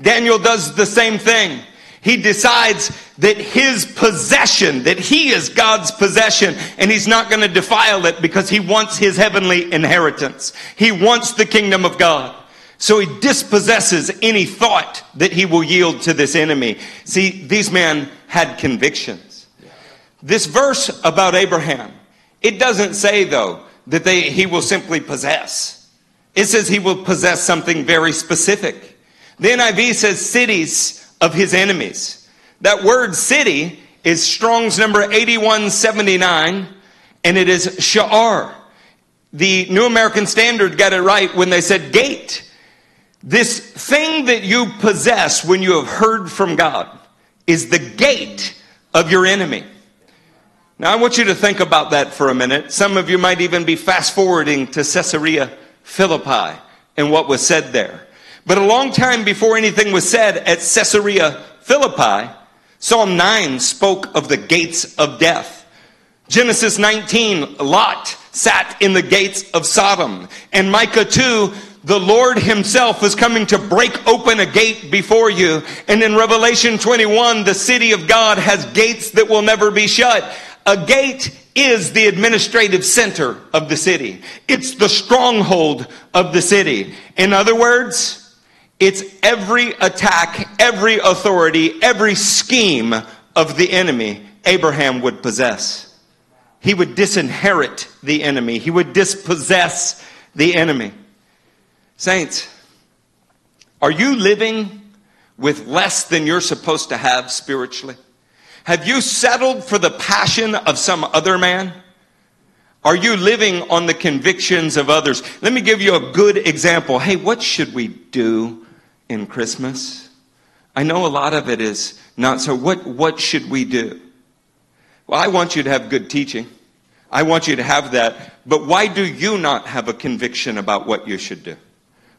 Daniel does the same thing. He decides that his possession, that he is God's possession, and he's not going to defile it because he wants his heavenly inheritance. He wants the kingdom of God. So he dispossesses any thought that he will yield to this enemy. See, these men had convictions. This verse about Abraham, it doesn't say, though, that he will simply possess. It says he will possess something very specific. The NIV says cities of his enemies. That word city is Strong's number 8179, and it is Sha'ar. The New American Standard got it right when they said gate. This thing that you possess when you have heard from God is the gate of your enemy. Now, I want you to think about that for a minute. Some of you might even be fast-forwarding to Caesarea Philippi and what was said there. But a long time before anything was said at Caesarea Philippi, Psalm 9 spoke of the gates of death. Genesis 19, Lot sat in the gates of Sodom. And Micah 2, the Lord himself is coming to break open a gate before you. And in Revelation 21, the city of God has gates that will never be shut. A gate is the administrative center of the city. It's the stronghold of the city. In other words, It's every attack, every authority, every scheme of the enemy Abraham would possess. He would disinherit the enemy. He would dispossess the enemy. Saints, are you living with less than you're supposed to have spiritually? Have you settled for the passion of some other man? Are you living on the convictions of others? Let me give you a good example. Hey, what should we do in Christmas? I know a lot of it is not so. What should we do? Well, I want you to have good teaching. I want you to have that. But why do you not have a conviction about what you should do?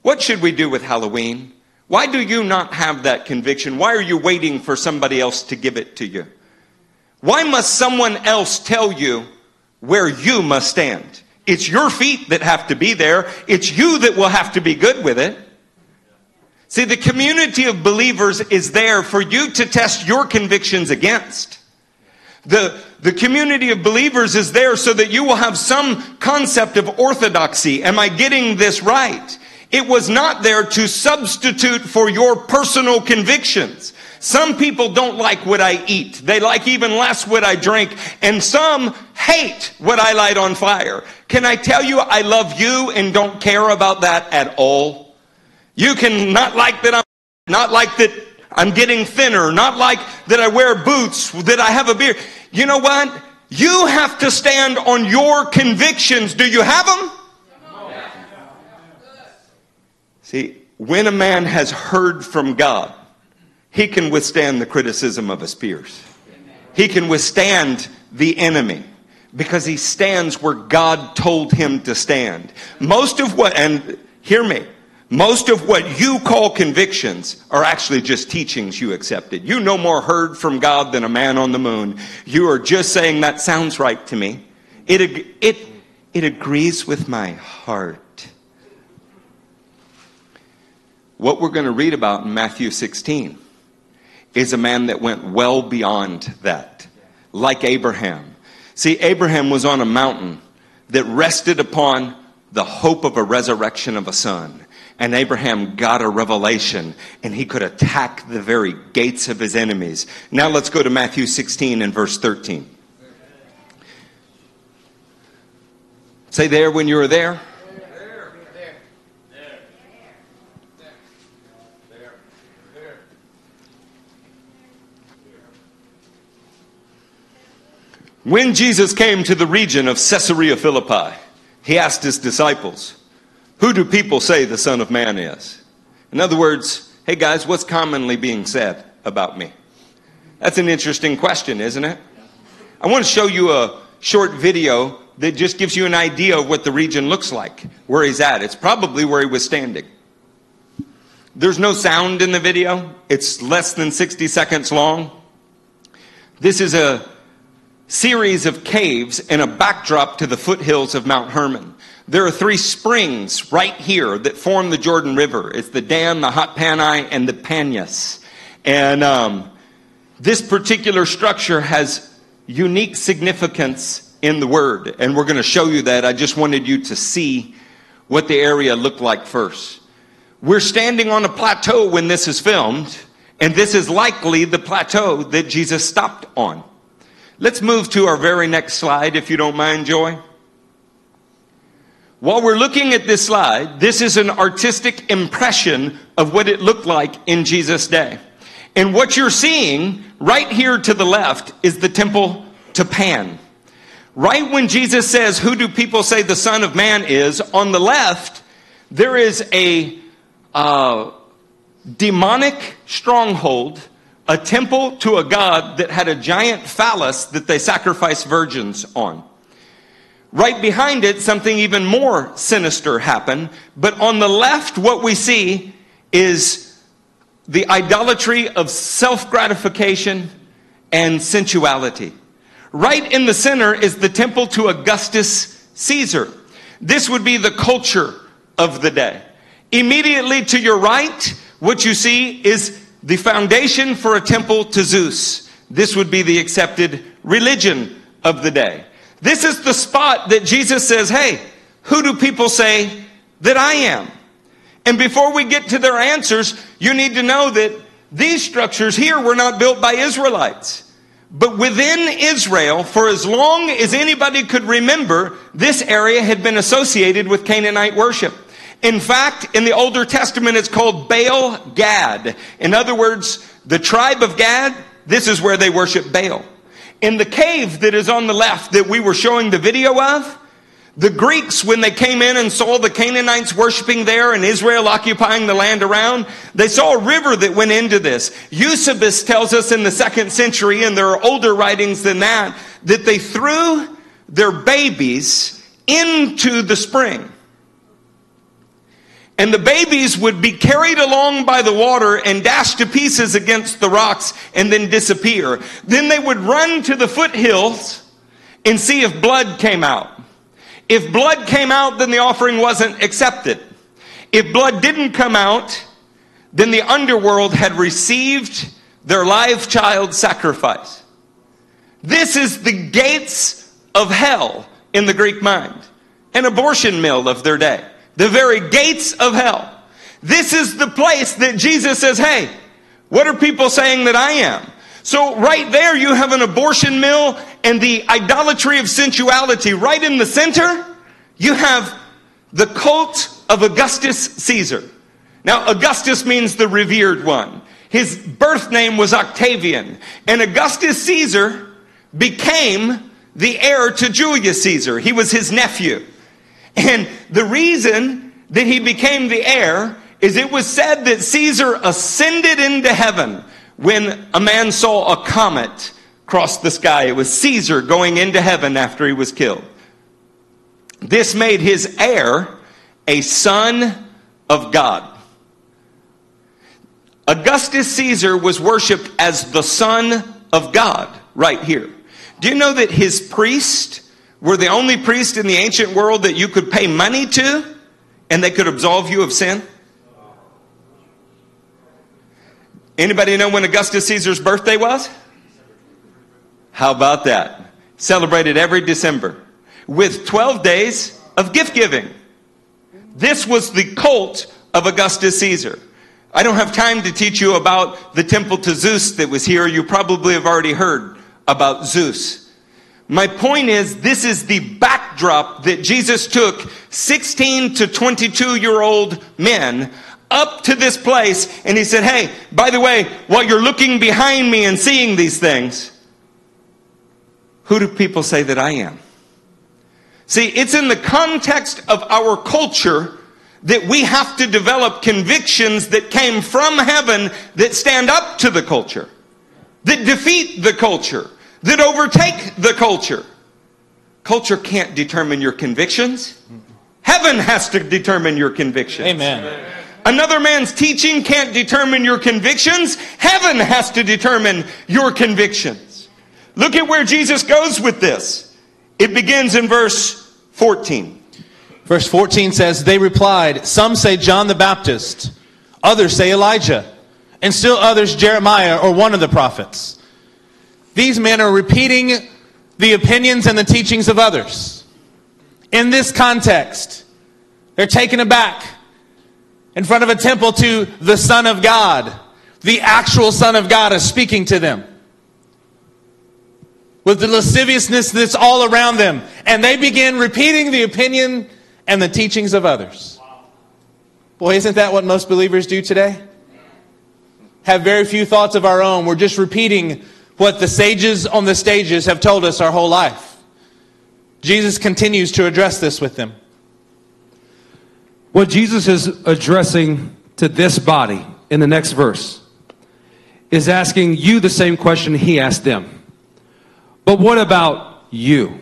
What should we do with Halloween? Why do you not have that conviction? Why are you waiting for somebody else to give it to you? Why must someone else tell you where you must stand? It's your feet that have to be there. It's you that will have to be good with it. See, the community of believers is there for you to test your convictions against. The community of believers is there so that you will have some concept of orthodoxy. Am I getting this right? It was not there to substitute for your personal convictions. Some people don't like what I eat. They like even less what I drink. And some hate what I light on fire. Can I tell you I love you and don't care about that at all? You can not like that I'm getting thinner, not like that I wear boots, that I have a beard. You know what? You have to stand on your convictions. Do you have them? See, when a man has heard from God, he can withstand the criticism of his peers. He can withstand the enemy because he stands where God told him to stand. Most of what, and hear me, most of what you call convictions are actually just teachings you accepted. You no more heard from God than a man on the moon. You are just saying, that sounds right to me. It agrees with my heart. What we're going to read about in Matthew 16 is a man that went well beyond that, like Abraham. See, Abraham was on a mountain that rested upon the hope of a resurrection of a son. And Abraham got a revelation, and he could attack the very gates of his enemies. Now let's go to Matthew 16 and verse 13. Say there when you were there. When Jesus came to the region of Caesarea Philippi, he asked his disciples, who do people say the Son of Man is? In other words, hey guys, what's commonly being said about me? That's an interesting question, isn't it? I want to show you a short video that just gives you an idea of what the region looks like, where he's at. It's probably where he was standing. There's no sound in the video. It's less than 60 seconds long. This is a series of caves and a backdrop to the foothills of Mount Hermon. There are three springs right here that form the Jordan River. It's the Dan, the Hot Panai, and the Panias. And this particular structure has unique significance in the Word. And we're going to show you that. I just wanted you to see what the area looked like first. We're standing on a plateau when this is filmed. And this is likely the plateau that Jesus stopped on. Let's move to our very next slide, if you don't mind, Joy. While we're looking at this slide, this is an artistic impression of what it looked like in Jesus' day. And what you're seeing right here to the left is the temple to Pan. Right when Jesus says, who do people say the Son of Man is? On the left, there is a demonic stronghold, a temple to a god that had a giant phallus that they sacrificed virgins on. Right behind it, something even more sinister happened. But on the left, what we see is the idolatry of self-gratification and sensuality. Right in the center is the temple to Augustus Caesar. This would be the culture of the day. Immediately to your right, what you see is the foundation for a temple to Zeus. This would be the accepted religion of the day. This is the spot that Jesus says, hey, who do people say that I am? And before we get to their answers, you need to know that these structures here were not built by Israelites. But within Israel, for as long as anybody could remember, this area had been associated with Canaanite worship. In fact, in the Older Testament, it's called Baal Gad. In other words, the tribe of Gad, this is where they worship Baal. In the cave that is on the left that we were showing the video of, the Greeks, when they came in and saw the Canaanites worshiping there and Israel occupying the land around, they saw a river that went into this. Eusebius tells us in the 2nd century, and there are older writings than that, that they threw their babies into the spring. And the babies would be carried along by the water and dashed to pieces against the rocks and then disappear. Then they would run to the foothills and see if blood came out. If blood came out, then the offering wasn't accepted. If blood didn't come out, then the underworld had received their live child sacrifice. This is the gates of hell in the Greek mind, an abortion mill of their day, the very gates of hell. This is the place that Jesus says, hey, what are people saying that I am? So right there you have an abortion mill and the idolatry of sensuality. Right in the center, you have the cult of Augustus Caesar. Now, Augustus means the revered one. His birth name was Octavian. And Augustus Caesar became the heir to Julius Caesar. He was his nephew. And the reason that he became the heir is it was said that Caesar ascended into heaven. When a man saw a comet cross the sky, it was Caesar going into heaven after he was killed. This made his heir a son of God. Augustus Caesar was worshipped as the son of God right here. Do you know that his priests were the only priests in the ancient world that you could pay money to and they could absolve you of sin? Anybody know when Augustus Caesar's birthday was? How about that? Celebrated every December with 12 days of gift giving. This was the cult of Augustus Caesar. I don't have time to teach you about the temple to Zeus that was here. You probably have already heard about Zeus. My point is, this is the backdrop that Jesus took 16 to 22-year-old men up to this place, and he said, hey, by the way, while you're looking behind me and seeing these things, who do people say that I am? See, it's in the context of our culture that we have to develop convictions that came from heaven that stand up to the culture, that defeat the culture, that overtake the culture. Culture can't determine your convictions. Heaven has to determine your convictions. Amen. Another man's teaching can't determine your convictions. Heaven has to determine your convictions. Look at where Jesus goes with this. It begins in verse 14. Verse 14 says, they replied, some say John the Baptist, others say Elijah, and still others Jeremiah or one of the prophets. These men are repeating the opinions and the teachings of others. In this context, they're taken aback. In front of a temple to the Son of God. The actual Son of God is speaking to them. With the lasciviousness that's all around them. And they begin repeating the opinion and the teachings of others. Boy, isn't that what most believers do today? Have very few thoughts of our own. We're just repeating what the sages on the stages have told us our whole life. Jesus continues to address this with them. What Jesus is addressing to this body in the next verse is asking you the same question he asked them. But what about you?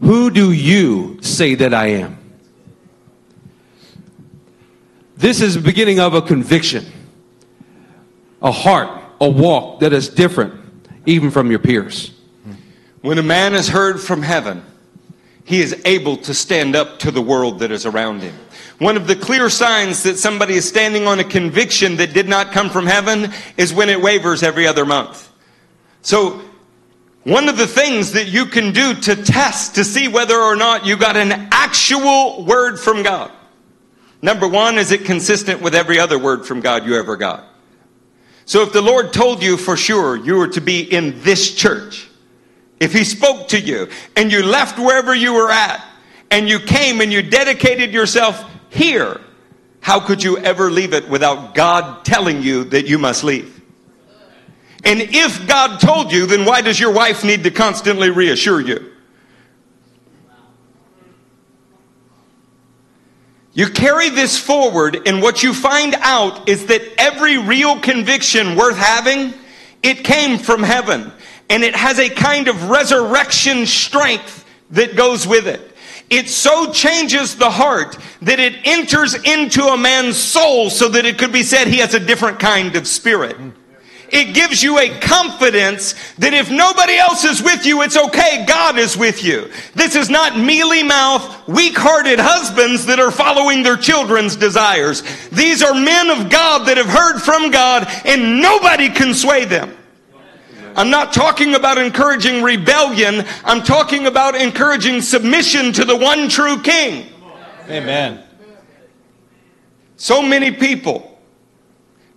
Who do you say that I am? This is the beginning of a conviction, a heart, a walk that is different even from your peers. When a man is heard from heaven, he is able to stand up to the world that is around him. One of the clear signs that somebody is standing on a conviction that did not come from heaven is when it wavers every other month. So one of the things that you can do to test, to see whether or not you got an actual word from God Number one, is it consistent with every other word from God you ever got? So if the Lord told you for sure you were to be in this church, if he spoke to you and you left wherever you were at and you came and you dedicated yourself here, how could you ever leave it without God telling you that you must leave? And if God told you, then why does your wife need to constantly reassure you? You carry this forward, and what you find out is that every real conviction worth having, it came from heaven. And it has a kind of resurrection strength that goes with it. It so changes the heart that it enters into a man's soul so that it could be said he has a different kind of spirit. It gives you a confidence that if nobody else is with you, it's okay. God is with you. This is not mealy-mouthed, weak-hearted husbands that are following their children's desires. These are men of God that have heard from God, and nobody can sway them. I'm not talking about encouraging rebellion. I'm talking about encouraging submission to the one true King. Amen. So many people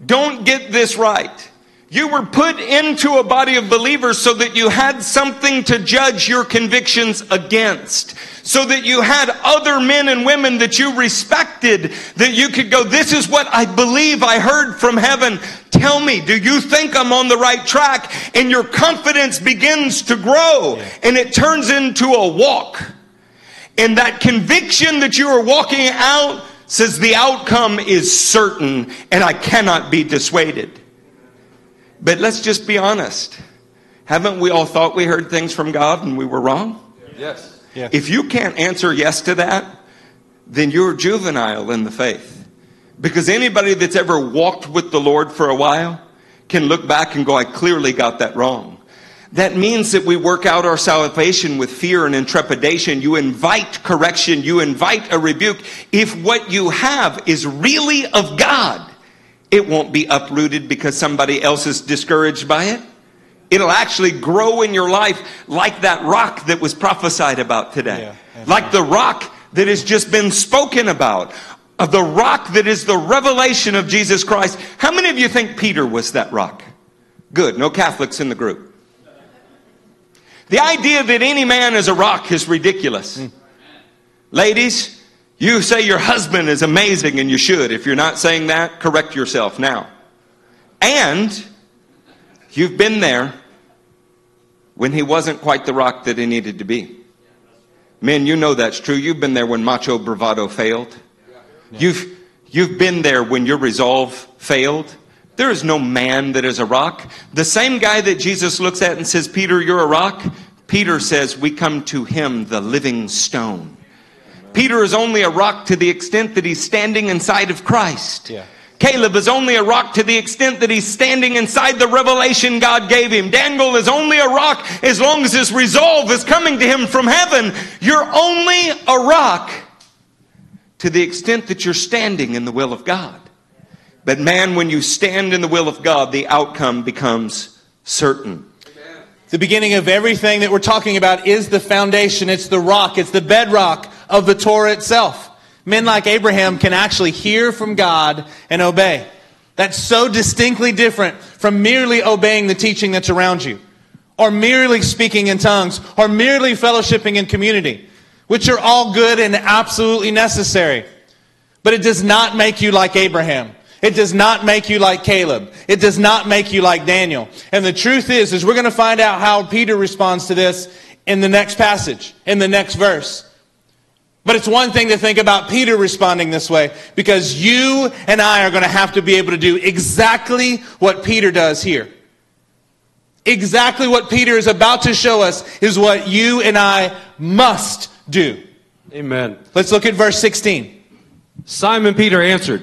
don't get this right. You were put into a body of believers so that you had something to judge your convictions against. So that you had other men and women that you respected, that you could go, this is what I believe I heard from heaven. Tell me, do you think I'm on the right track? And your confidence begins to grow, and it turns into a walk. And that conviction that you are walking out says the outcome is certain, and I cannot be dissuaded. But let's just be honest. Haven't we all thought we heard things from God and we were wrong? Yes. Yes. If you can't answer yes to that, then you're juvenile in the faith. Because anybody that's ever walked with the Lord for a while can look back and go, I clearly got that wrong. That means that we work out our salvation with fear and trepidation. You invite correction. You invite a rebuke. If what you have is really of God, it won't be uprooted because somebody else is discouraged by it. It'll actually grow in your life like that rock that was prophesied about today. Yeah, like the rock that has just been spoken about. Of the rock that is the revelation of Jesus Christ. How many of you think Peter was that rock? Good, no Catholics in the group. The idea that any man is a rock is ridiculous. Mm. Ladies, you say your husband is amazing, and you should. If you're not saying that, correct yourself now. And you've been there when he wasn't quite the rock that he needed to be. Men, you know that's true. You've been there when macho bravado failed. You've been there when your resolve failed. There is no man that is a rock. The same guy that Jesus looks at and says, Peter, you're a rock. Peter says, we come to him, the living stone. Peter is only a rock to the extent that he's standing inside of Christ. Yeah. Caleb is only a rock to the extent that he's standing inside the revelation God gave him. Daniel is only a rock as long as his resolve is coming to him from heaven. You're only a rock to the extent that you're standing in the will of God. But man, when you stand in the will of God, the outcome becomes certain. The beginning of everything that we're talking about is the foundation. It's the rock. It's the bedrock of the Torah itself. Men like Abraham can actually hear from God and obey. That's so distinctly different from merely obeying the teaching that's around you, or merely speaking in tongues, or merely fellowshipping in community, which are all good and absolutely necessary. But it does not make you like Abraham. It does not make you like Caleb. It does not make you like Daniel. And the truth is we're going to find out how Peter responds to this in the next passage, in the next verse. But it's one thing to think about Peter responding this way, because you and I are going to have to be able to do exactly what Peter does here. Exactly what Peter is about to show us is what you and I must do. Amen. Let's look at verse 16. Simon Peter answered,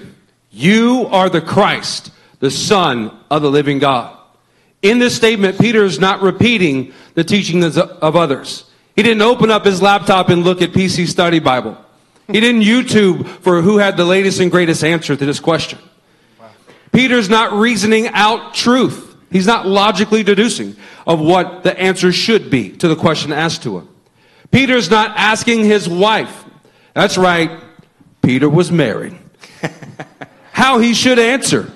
you are the Christ, the Son of the living God. In this statement, Peter is not repeating the teachings of others. He didn't open up his laptop and look at PC Study Bible. He didn't YouTube for who had the latest and greatest answer to this question. Wow. Peter's not reasoning out truth. He's not logically deducing of what the answer should be to the question asked to him. Peter's not asking his wife. That's right, Peter was married. how he should answer.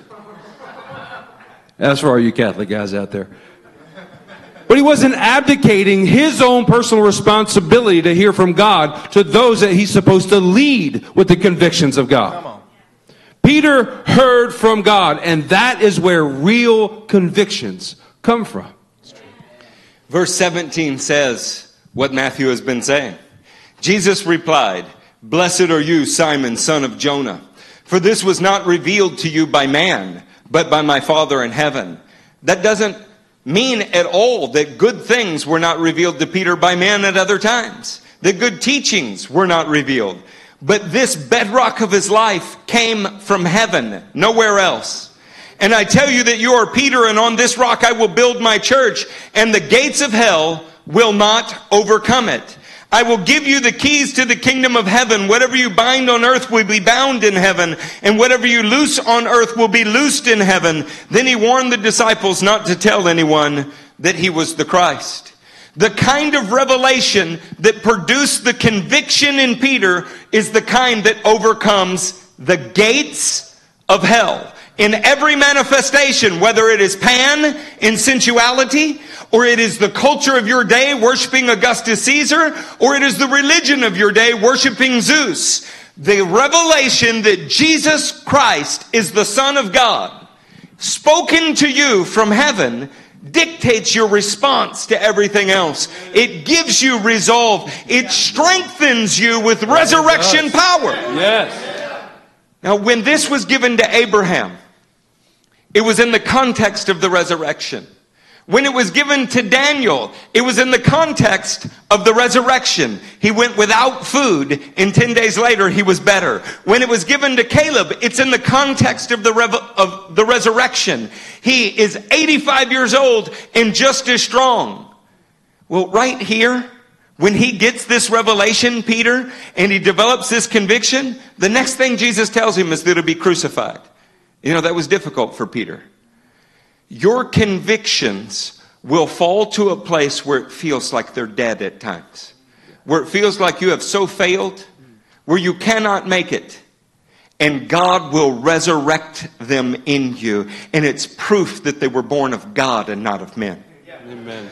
That's for all you Catholic guys out there. But he wasn't abdicating his own personal responsibility to hear from God to those that he's supposed to lead with the convictions of God. Come on. Peter heard from God, and that is where real convictions come from. Verse 17 says what Matthew has been saying. Jesus replied, "Blessed are you, Simon, son of Jonah, for this was not revealed to you by man, but by my Father in heaven." That doesn't mean at all that good things were not revealed to Peter by man at other times. The good teachings were not revealed. But this bedrock of his life came from heaven, nowhere else. "And I tell you that you are Peter, and on this rock I will build my church, and the gates of hell will not overcome it. I will give you the keys to the kingdom of heaven. Whatever you bind on earth will be bound in heaven, and whatever you loose on earth will be loosed in heaven." Then he warned the disciples not to tell anyone that he was the Christ. The kind of revelation that produced the conviction in Peter is the kind that overcomes the gates of hell. In every manifestation, whether it is Pan in sensuality, or it is the culture of your day worshiping Augustus Caesar, or it is the religion of your day worshiping Zeus, the revelation that Jesus Christ is the Son of God, spoken to you from heaven, dictates your response to everything else. It gives you resolve. It strengthens you with resurrection power. Yes. Now, when this was given to Abraham, it was in the context of the resurrection. When it was given to Daniel, it was in the context of the resurrection. He went without food, and 10 days later he was better. When it was given to Caleb, it's in the context of the resurrection. He is 85 years old and just as strong. Well, right here, when he gets this revelation, Peter, and he develops this conviction, the next thing Jesus tells him is that he'll be crucified. You know, that was difficult for Peter. Your convictions will fall to a place where it feels like they're dead at times, where it feels like you have so failed, where you cannot make it. And God will resurrect them in you. And it's proof that they were born of God and not of men. Amen.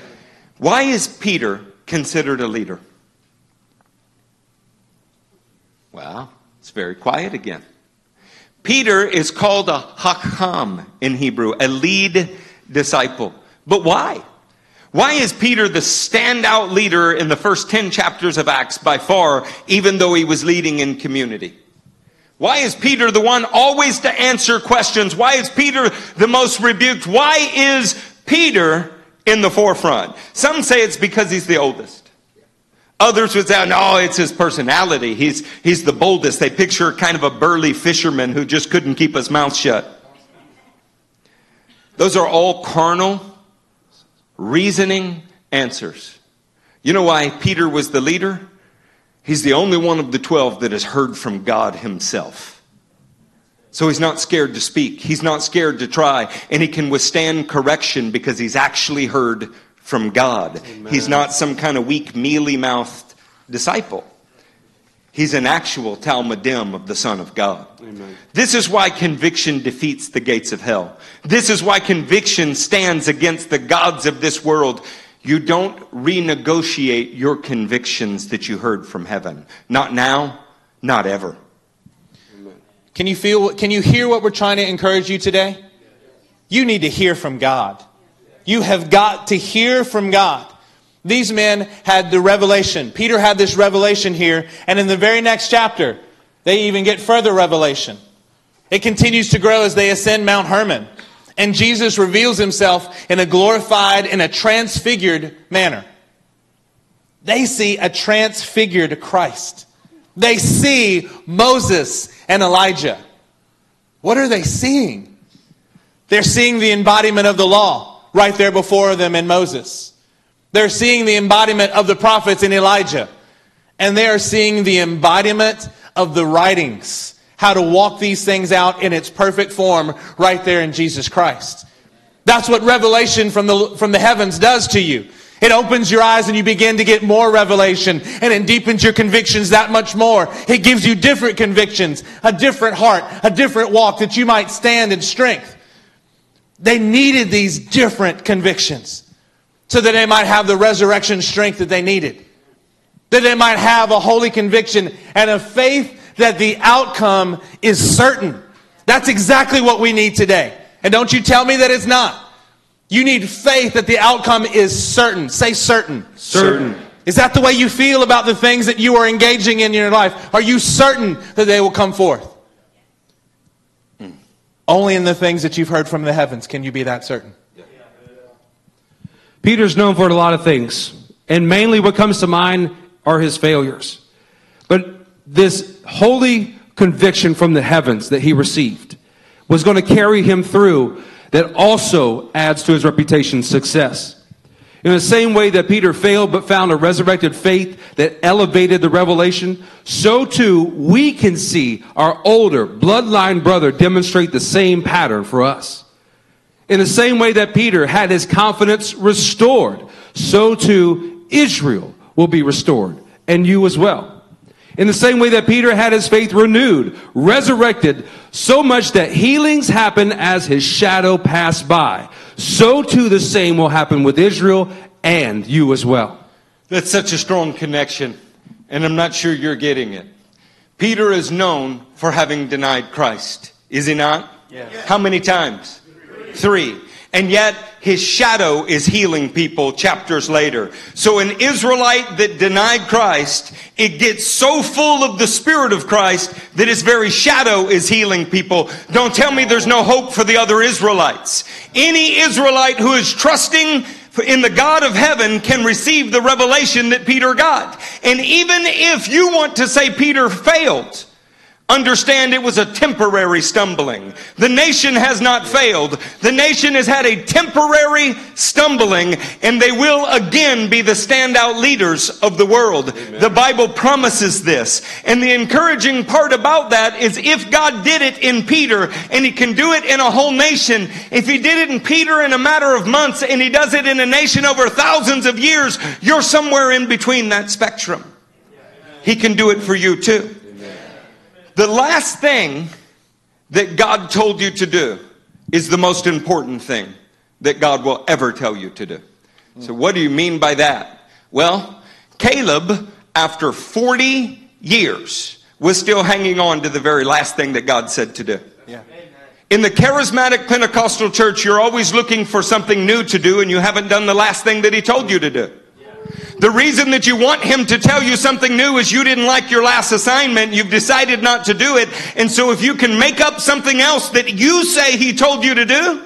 Why is Peter considered a leader? Well, it's very quiet again. Peter is called a hakam in Hebrew, a lead disciple. But why? Why is Peter the standout leader in the first 10 chapters of Acts by far, even though he was leading in community? Why is Peter the one always to answer questions? Why is Peter the most rebuked? Why is Peter in the forefront? Some say it's because he's the oldest. Others would say, no, it's his personality. He's the boldest. They picture kind of a burly fisherman who just couldn't keep his mouth shut. Those are all carnal, reasoning answers. You know why Peter was the leader? He's the only one of the 12 that has heard from God himself. So he's not scared to speak. He's not scared to try. And he can withstand correction because he's actually heard from God. Amen. He's not some kind of weak, mealy-mouthed disciple. He's an actual Talmudim of the Son of God. Amen. This is why conviction defeats the gates of hell. This is why conviction stands against the gods of this world. You don't renegotiate your convictions that you heard from heaven. Not now, not ever. Amen. Can you hear what we're trying to encourage you today? You need to hear from God. You have got to hear from God. These men had the revelation. Peter had this revelation here. And in the very next chapter, they even get further revelation. It continues to grow as they ascend Mount Hermon. And Jesus reveals himself in a glorified, in a transfigured manner. They see a transfigured Christ. They see Moses and Elijah. What are they seeing? They're seeing the embodiment of the law right there before them in Moses. They're seeing the embodiment of the prophets in Elijah. And they are seeing the embodiment of the writings, how to walk these things out in its perfect form right there in Jesus Christ. That's what revelation from the heavens does to you. It opens your eyes and you begin to get more revelation, and it deepens your convictions that much more. It gives you different convictions, a different heart, a different walk, that you might stand in strength. They needed these different convictions so that they might have the resurrection strength that they needed, that they might have a holy conviction and a faith that the outcome is certain. That's exactly what we need today. And don't you tell me that it's not. You need faith that the outcome is certain. Say certain. Certain. Is that the way you feel about the things that you are engaging in your life? Are you certain that they will come forth? Only in the things that you've heard from the heavens can you be that certain. Peter's known for a lot of things, and mainly what comes to mind are his failures. But this holy conviction from the heavens that he received was going to carry him through. That also adds to his reputation's success. In the same way that Peter failed but found a resurrected faith that elevated the revelation, so too we can see our older bloodline brother demonstrate the same pattern for us. In the same way that Peter had his confidence restored, so too Israel will be restored, and you as well. In the same way that Peter had his faith renewed, resurrected, so much that healings happen as his shadow passed by, so too the same will happen with Israel and you as well. That's such a strong connection, and I'm not sure you're getting it. Peter is known for having denied Christ, is he not? Yes. How many times? Three. And yet his shadow is healing people chapters later. So an Israelite that denied Christ, it gets so full of the Spirit of Christ that his very shadow is healing people. Don't tell me there's no hope for the other Israelites. Any Israelite who is trusting in the God of heaven can receive the revelation that Peter got. And even if you want to say Peter failed, understand it was a temporary stumbling. The nation has not failed. The nation has had a temporary stumbling, and they will again be the standout leaders of the world. Amen. The Bible promises this. And the encouraging part about that is if God did it in Peter, and he can do it in a whole nation, if he did it in Peter in a matter of months, and he does it in a nation over thousands of years, you're somewhere in between that spectrum. He can do it for you too. The last thing that God told you to do is the most important thing that God will ever tell you to do. So what do you mean by that? Well, Caleb, after 40 years, was still hanging on to the very last thing that God said to do. Yeah. In the charismatic Pentecostal church, you're always looking for something new to do, and you haven't done the last thing that he told you to do. The reason that you want him to tell you something new is you didn't like your last assignment. You've decided not to do it. And so if you can make up something else that you say he told you to do,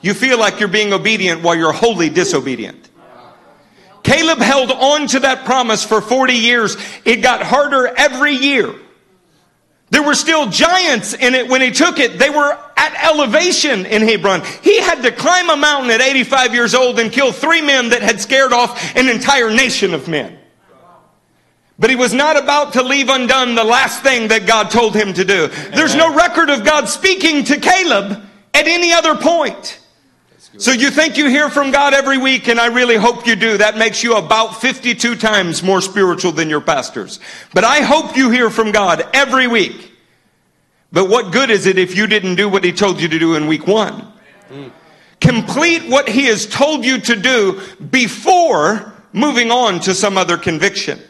you feel like you're being obedient while you're wholly disobedient. Caleb held on to that promise for 40 years. It got harder every year. There were still giants in it when he took it. They were at elevation in Hebron. He had to climb a mountain at 85 years old and kill 3 men that had scared off an entire nation of men. But he was not about to leave undone the last thing that God told him to do. There's no record of God speaking to Caleb at any other point. So you think you hear from God every week, and I really hope you do. That makes you about 52 times more spiritual than your pastors. But I hope you hear from God every week. But what good is it if you didn't do what he told you to do in week 1? Complete what he has told you to do before moving on to some other conviction.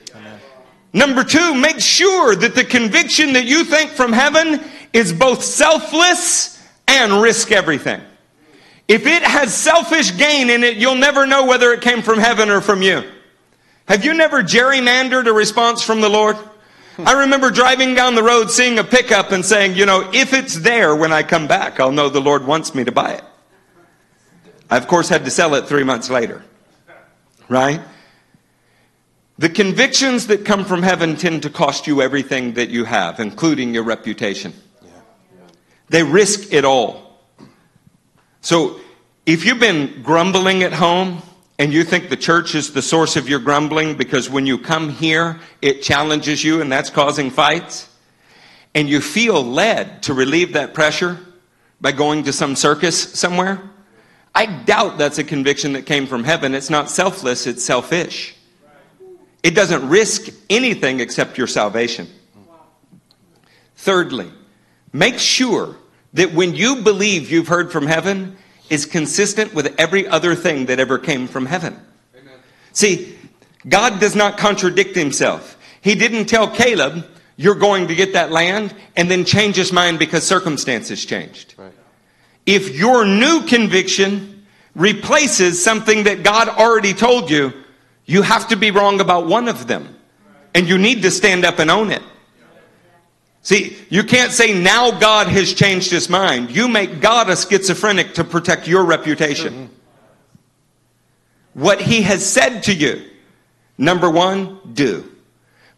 Number 2, make sure that the conviction that you think from heaven is both selfless and risk everything. If it has selfish gain in it, you'll never know whether it came from heaven or from you. Have you never gerrymandered a response from the Lord? I remember driving down the road, seeing a pickup and saying, you know, if it's there when I come back, I'll know the Lord wants me to buy it. I, of course, had to sell it 3 months later. Right? The convictions that come from heaven tend to cost you everything that you have, including your reputation. They risk it all. So if you've been grumbling at home and you think the church is the source of your grumbling because when you come here, it challenges you and that's causing fights, and you feel led to relieve that pressure by going to some circus somewhere, I doubt that's a conviction that came from heaven. It's not selfless, it's selfish. It doesn't risk anything except your salvation. Thirdly, make sure that when you believe you've heard from heaven is consistent with every other thing that ever came from heaven. Amen. See, God does not contradict himself. He didn't tell Caleb, you're going to get that land, and then change his mind because circumstances changed. Right. If your new conviction replaces something that God already told you, you have to be wrong about one of them. And you need to stand up and own it. See, you can't say now God has changed his mind. You make God a schizophrenic to protect your reputation. What he has said to you, number one, do.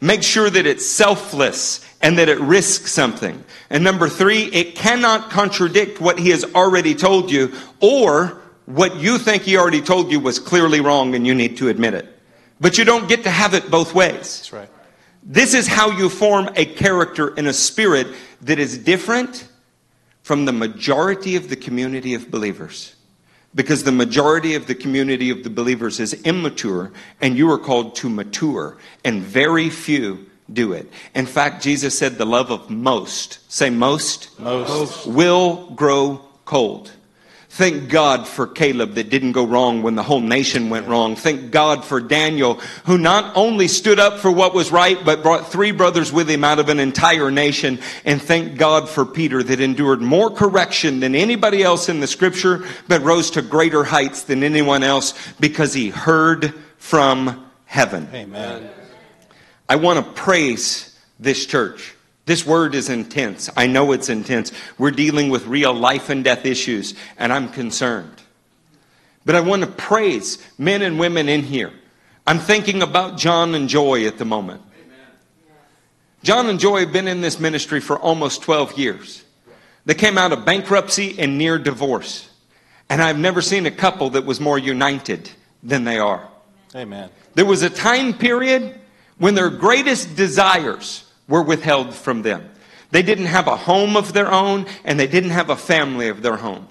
Make sure that it's selfless and that it risks something. And number three, it cannot contradict what he has already told you or what you think he already told you was clearly wrong and you need to admit it. But you don't get to have it both ways. That's right. This is how you form a character and a spirit that is different from the majority of the community of believers. Because the majority of the community of the believers is immature, and you are called to mature, and very few do it. In fact, Jesus said the love of most, say most, most, will grow cold. Thank God for Caleb that didn't go wrong when the whole nation went wrong. Thank God for Daniel, who not only stood up for what was right, but brought three brothers with him out of an entire nation. And thank God for Peter that endured more correction than anybody else in the scripture, but rose to greater heights than anyone else because he heard from heaven. Amen. I want to praise this church. This word is intense. I know it's intense. We're dealing with real life and death issues, and I'm concerned. But I want to praise men and women in here. I'm thinking about John and Joy at the moment. John and Joy have been in this ministry for almost 12 years. They came out of bankruptcy and near divorce. And I've never seen a couple that was more united than they are. Amen. There was a time period when their greatest desires were withheld from them. They didn't have a home of their own, and they didn't have a family of their own.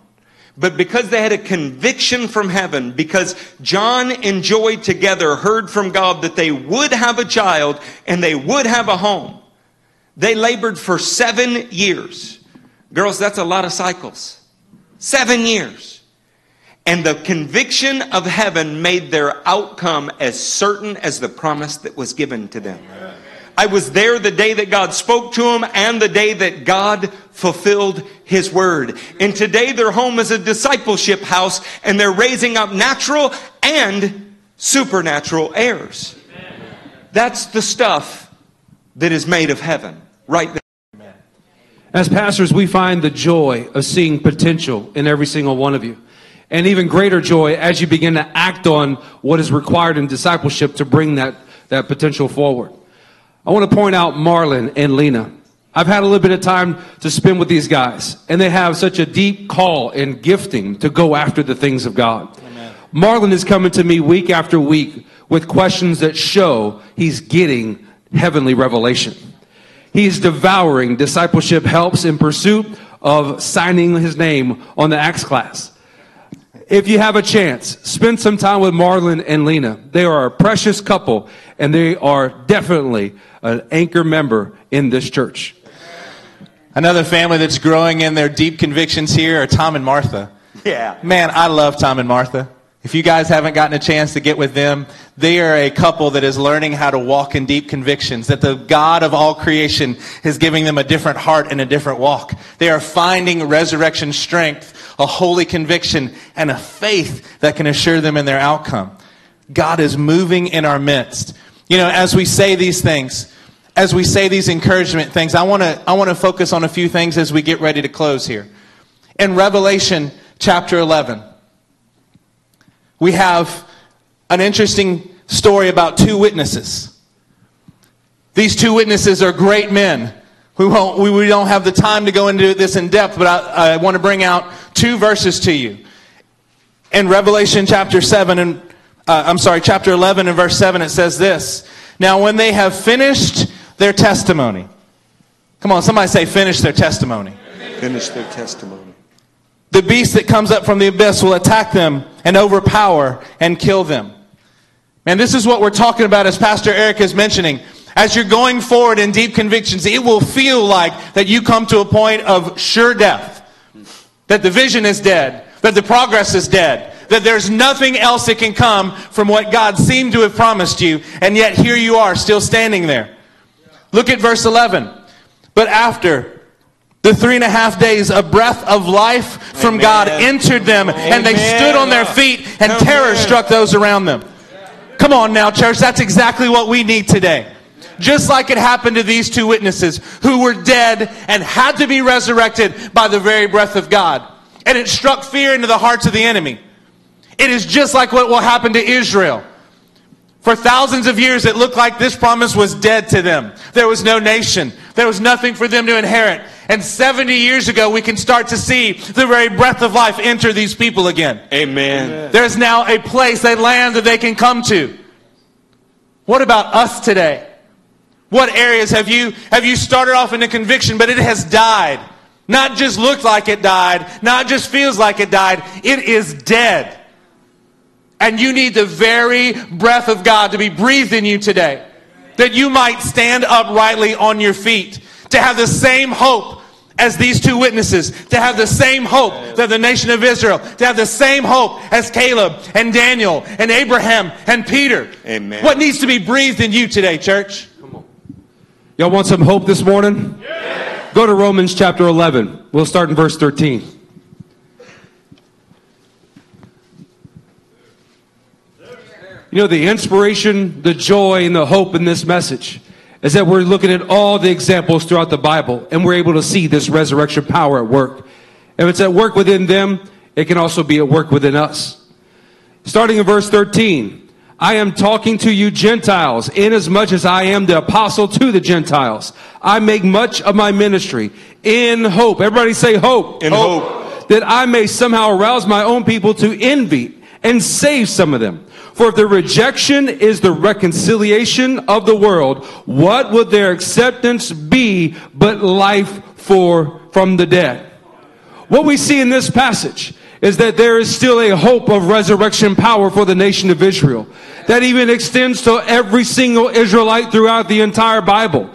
But because they had a conviction from heaven, because John and Joy together heard from God that they would have a child and they would have a home, they labored for 7 years. Girls, that's a lot of cycles. 7 years. And the conviction of heaven made their outcome as certain as the promise that was given to them. Amen. I was there the day that God spoke to him and the day that God fulfilled his word. And today their home is a discipleship house, and they're raising up natural and supernatural heirs. Amen. That's the stuff that is made of heaven right there. As pastors, we find the joy of seeing potential in every single one of you. And even greater joy as you begin to act on what is required in discipleship to bring that potential forward. I want to point out Marlon and Lena. I've had a little bit of time to spend with these guys, and they have such a deep call and gifting to go after the things of God. Amen. Marlon is coming to me week after week with questions that show he's getting heavenly revelation. He's devouring discipleship helps in pursuit of signing his name on the Acts class. If you have a chance, spend some time with Marlon and Lena. They are a precious couple, and they are definitely an anchor member in this church. Another family that's growing in their deep convictions here are Tom and Martha. Yeah. Man, I love Tom and Martha. If you guys haven't gotten a chance to get with them, they are a couple that is learning how to walk in deep convictions, that the God of all creation is giving them a different heart and a different walk. They are finding resurrection strength, a holy conviction, and a faith that can assure them in their outcome. God is moving in our midst. You know, as we say these things, as we say these encouragement things, I want to focus on a few things as we get ready to close here. In Revelation chapter 11, we have an interesting story about two witnesses. These two witnesses are great men. We don't have the time to go into this in depth, but I want to bring out two verses to you. In Revelation chapter 11 and verse 7, it says this. Now, when they have finished their testimony. Come on, somebody say finish their testimony. Finish their testimony. The beast that comes up from the abyss will attack them and overpower and kill them. And this is what we're talking about, as Pastor Eric is mentioning. As you're going forward in deep convictions, it will feel like that you come to a point of sure death. That the vision is dead. That the progress is dead. That there's nothing else that can come from what God seemed to have promised you. And yet here you are still standing there. Look at verse 11. But after the 3.5 days, a breath of life from God entered them, and they stood on their feet, and terror struck those around them. Come on now, church, that's exactly what we need today. Just like it happened to these two witnesses who were dead and had to be resurrected by the very breath of God. And it struck fear into the hearts of the enemy. It is just like what will happen to Israel. For thousands of years, it looked like this promise was dead to them. There was no nation. There was nothing for them to inherit. And 70 years ago, we can start to see the very breath of life enter these people again. Amen. There's now a place, a land that they can come to. What about us today? What areas have you started off in a conviction, but it has died? Not just looked like it died. Not just feels like it died. It is dead. And you need the very breath of God to be breathed in you today. That you might stand uprightly on your feet. To have the same hope as these two witnesses. To have the same hope that the nation of Israel. To have the same hope as Caleb and Daniel and Abraham and Peter. Amen. What needs to be breathed in you today, church? Come on. Y'all want some hope this morning? Yeah. Go to Romans chapter 11. We'll start in verse 13. You know, the inspiration, the joy, and the hope in this message is that we're looking at all the examples throughout the Bible, and we're able to see this resurrection power at work. If it's at work within them, it can also be at work within us. Starting in verse 13, I am talking to you Gentiles, inasmuch as I am the apostle to the Gentiles. I make much of my ministry in hope. Everybody say hope. In hope. That I may somehow arouse my own people to envy and save some of them. For if the rejection is the reconciliation of the world, what would their acceptance be but life from the dead? What we see in this passage is that there is still a hope of resurrection power for the nation of Israel. That even extends to every single Israelite throughout the entire Bible.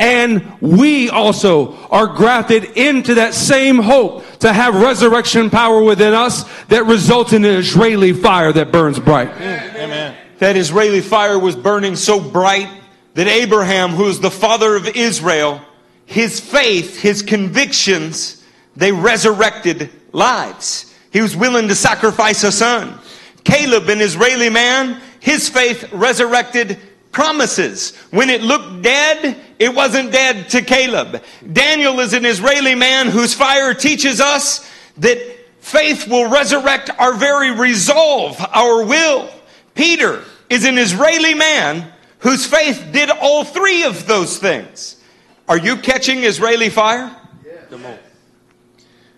And we also are grafted into that same hope to have resurrection power within us that results in an Israeli fire that burns bright. Amen. That Israeli fire was burning so bright that Abraham, who is the father of Israel, his faith, his convictions, they resurrected lives. He was willing to sacrifice a son. Caleb, an Israeli man, his faith resurrected promises. When it looked dead, it wasn't dead to Caleb. Daniel is an Israeli man whose fire teaches us that faith will resurrect our very resolve, our will. Peter is an Israeli man whose faith did all three of those things. Are you catching Israeli fire? Yes.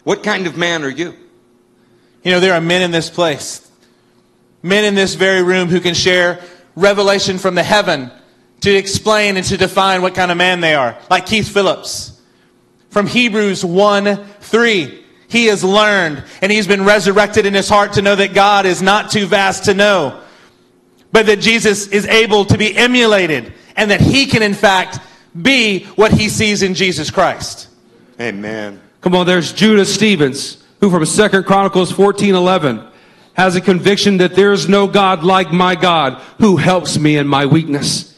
What kind of man are you? You know, there are men in this place, men in this very room who can share revelation from the heaven to explain and to define what kind of man they are. Like Keith Phillips. From Hebrews 1:3. He has learned and he's been resurrected in his heart to know that God is not too vast to know. But that Jesus is able to be emulated. And that he can in fact be what he sees in Jesus Christ. Amen. Come on, there's Judah Stevens, who from 2 Chronicles 14:11. Has a conviction that there is no God like my God who helps me in my weakness.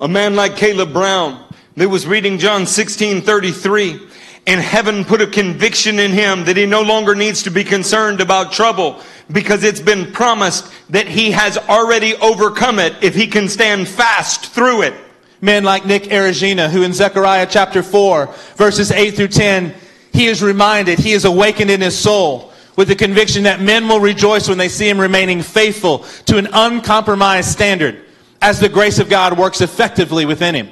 A man like Caleb Brown that was reading John 16:33, and heaven put a conviction in him that he no longer needs to be concerned about trouble because it's been promised that he has already overcome it if he can stand fast through it. Men like Nick Erigena, who in Zechariah chapter 4 verses 8 through 10, he is reminded, he is awakened in his soul with the conviction that men will rejoice when they see him remaining faithful to an uncompromised standard as the grace of God works effectively within him.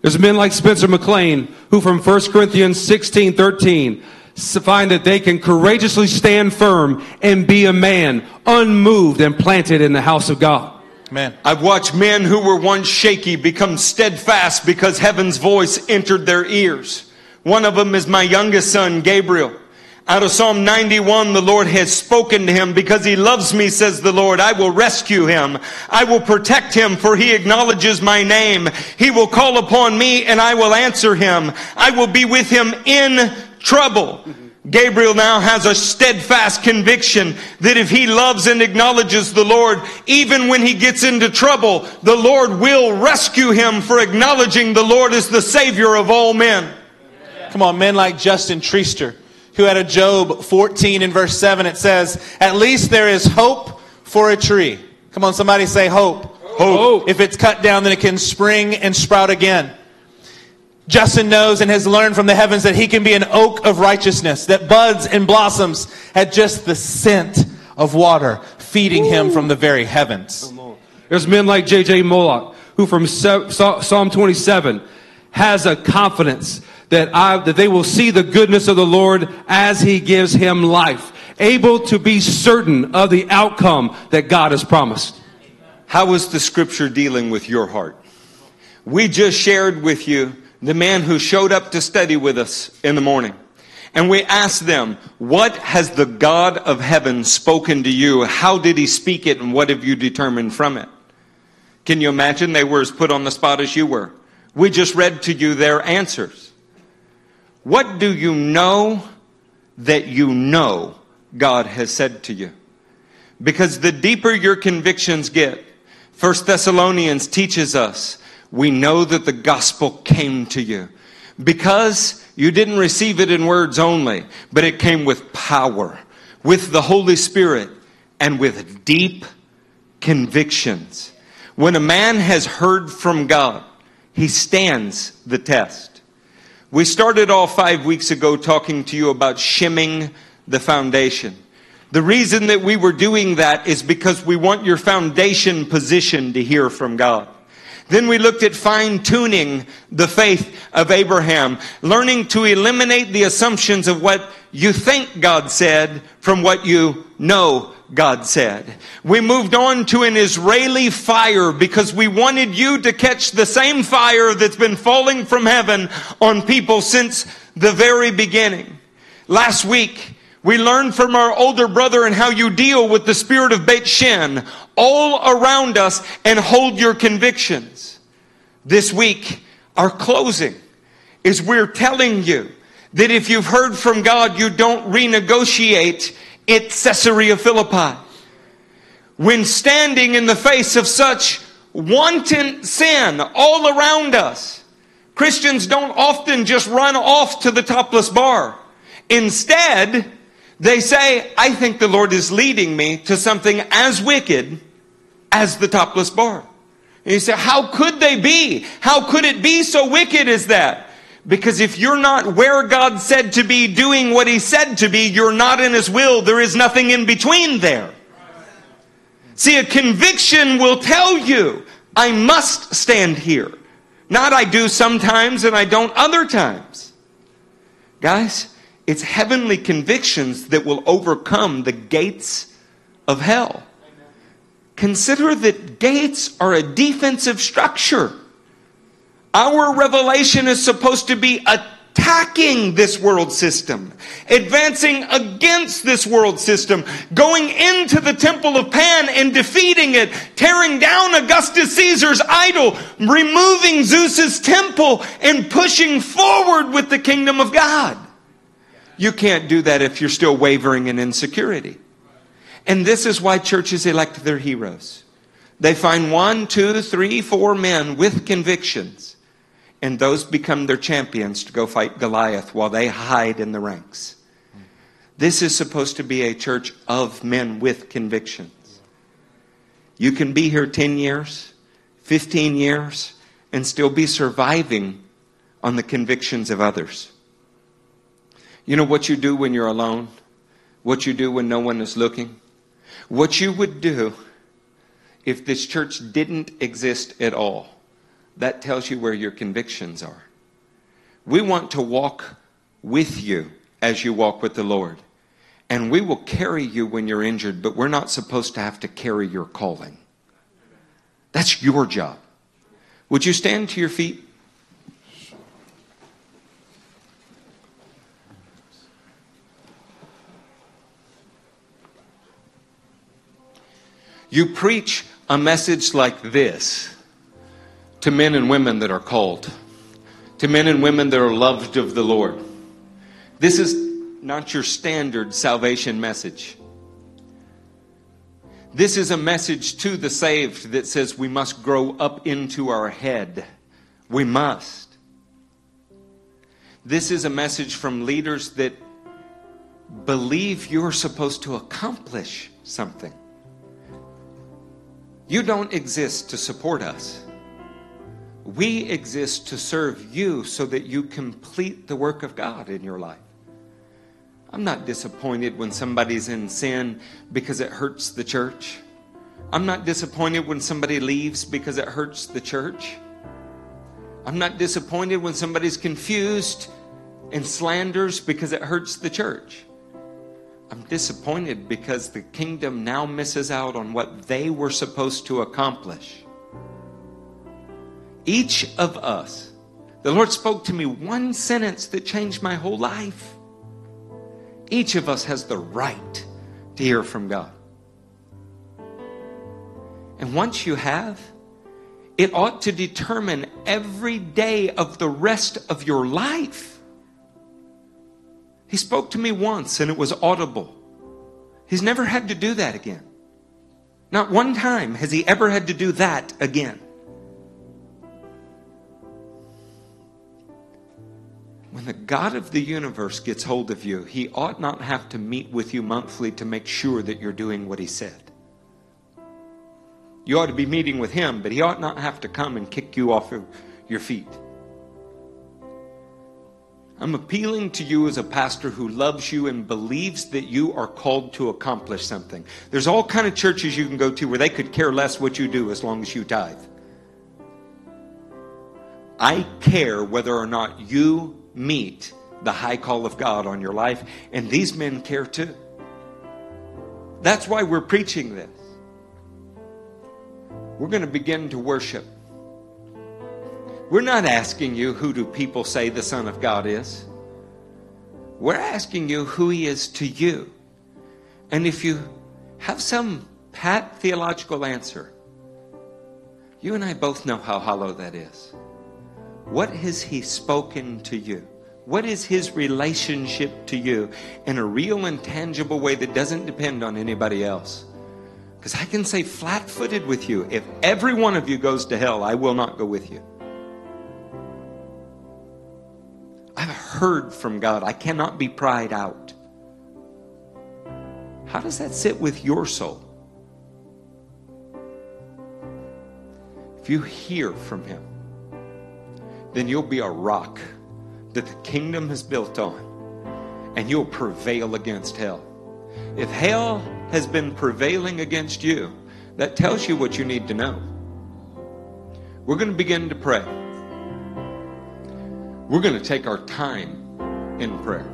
There's men like Spencer McLean, who from 1 Corinthians 16:13 find that they can courageously stand firm and be a man, unmoved and planted in the house of God. Amen. I've watched men who were once shaky become steadfast because heaven's voice entered their ears. One of them is my youngest son, Gabriel. Out of Psalm 91, the Lord has spoken to him. Because he loves me, says the Lord, I will rescue him. I will protect him, for he acknowledges my name. He will call upon me, and I will answer him. I will be with him in trouble. Gabriel now has a steadfast conviction that if he loves and acknowledges the Lord, even when he gets into trouble, the Lord will rescue him for acknowledging the Lord as the Savior of all men. Come on, men like Justin Treister, who had a Job 14 and verse 7, it says, at least there is hope for a tree. Come on, somebody say hope. Hope. If it's cut down, then it can spring and sprout again. Justin knows and has learned from the heavens that he can be an oak of righteousness, that buds and blossoms at just the scent of water, feeding him from the very heavens. There's men like J.J. Moloch, who from Psalm 27 has a confidence that they will see the goodness of the Lord as he gives him life, able to be certain of the outcome that God has promised. How is the scripture dealing with your heart? We just shared with you the man who showed up to study with us in the morning. And we asked them, what has the God of heaven spoken to you? How did he speak it, and what have you determined from it? Can you imagine? They were as put on the spot as you were. We just read to you their answers. What do you know that you know God has said to you? Because the deeper your convictions get, 1 Thessalonians teaches us, we know that the gospel came to you because you didn't receive it in words only, but it came with power, with the Holy Spirit, and with deep convictions. When a man has heard from God, he stands the test. We started off 5 weeks ago talking to you about shimming the foundation. The reason that we were doing that is because we want your foundation position to hear from God. Then we looked at fine-tuning the faith of Abraham, learning to eliminate the assumptions of what you think God said from what you know God said. We moved on to an Israeli fire because we wanted you to catch the same fire that's been falling from heaven on people since the very beginning. Last week, we learned from our older brother and how you deal with the spirit of Beth Shean all around us and hold your convictions. This week, our closing is we're telling you that if you've heard from God, you don't renegotiate at Caesarea Philippi. When standing in the face of such wanton sin all around us, Christians don't often just run off to the topless bar. Instead, they say, I think the Lord is leading me to something as wicked as the topless bar. And you say, how could they be? How could it be so wicked as that? Because if you're not where God said to be, doing what he said to be, you're not in his will. There is nothing in between there. See, a conviction will tell you, I must stand here. Not I do sometimes and I don't other times. Guys, it's heavenly convictions that will overcome the gates of hell. Consider that gates are a defensive structure. Our revelation is supposed to be attacking this world system, advancing against this world system, going into the temple of Pan and defeating it, tearing down Augustus Caesar's idol, removing Zeus's temple, and pushing forward with the kingdom of God. You can't do that if you're still wavering in insecurity. And this is why churches elect their heroes. They find 1, 2, 3, 4 men with convictions. And those become their champions to go fight Goliath while they hide in the ranks. This is supposed to be a church of men with convictions. You can be here 10 years, 15 years, and still be surviving on the convictions of others. You know what you do when you're alone? What you do when no one is looking? What you would do if this church didn't exist at all? That tells you where your convictions are. We want to walk with you as you walk with the Lord. And we will carry you when you're injured, but we're not supposed to have to carry your calling. That's your job. Would you stand to your feet? You preach a message like this to men and women that are called, to men and women that are loved of the Lord. This is not your standard salvation message. This is a message to the saved that says we must grow up into our head. We must. This is a message from leaders that believe you're supposed to accomplish something. You don't exist to support us. We exist to serve you so that you complete the work of God in your life. I'm not disappointed when somebody's in sin because it hurts the church. I'm not disappointed when somebody leaves because it hurts the church. I'm not disappointed when somebody's confused and slanders because it hurts the church. I'm disappointed because the kingdom now misses out on what they were supposed to accomplish. Each of us, the Lord spoke to me one sentence that changed my whole life. Each of us has the right to hear from God. And once you have, it ought to determine every day of the rest of your life. He spoke to me once and it was audible. He's never had to do that again. Not one time has he ever had to do that again. When the God of the universe gets hold of you, he ought not have to meet with you monthly to make sure that you're doing what he said. You ought to be meeting with him, but he ought not have to come and kick you off of your feet. I'm appealing to you as a pastor who loves you and believes that you are called to accomplish something. There's all kinds of churches you can go to where they could care less what you do as long as you tithe. I care whether or not you meet the high call of God on your life, and these men care too. That's why we're preaching this. We're going to begin to worship. We're not asking you who do people say the Son of God is. We're asking you who he is to you. And if you have some pat theological answer, you and I both know how hollow that is. What has he spoken to you? What is his relationship to you in a real and tangible way that doesn't depend on anybody else? Because I can say flat-footed with you, if every one of you goes to hell, I will not go with you. I've heard from God. I cannot be pried out. How does that sit with your soul? If you hear from him, then you'll be a rock that the kingdom has built on, and you'll prevail against hell. If hell has been prevailing against you, that tells you what you need to know. We're going to begin to pray. We're going to take our time in prayer.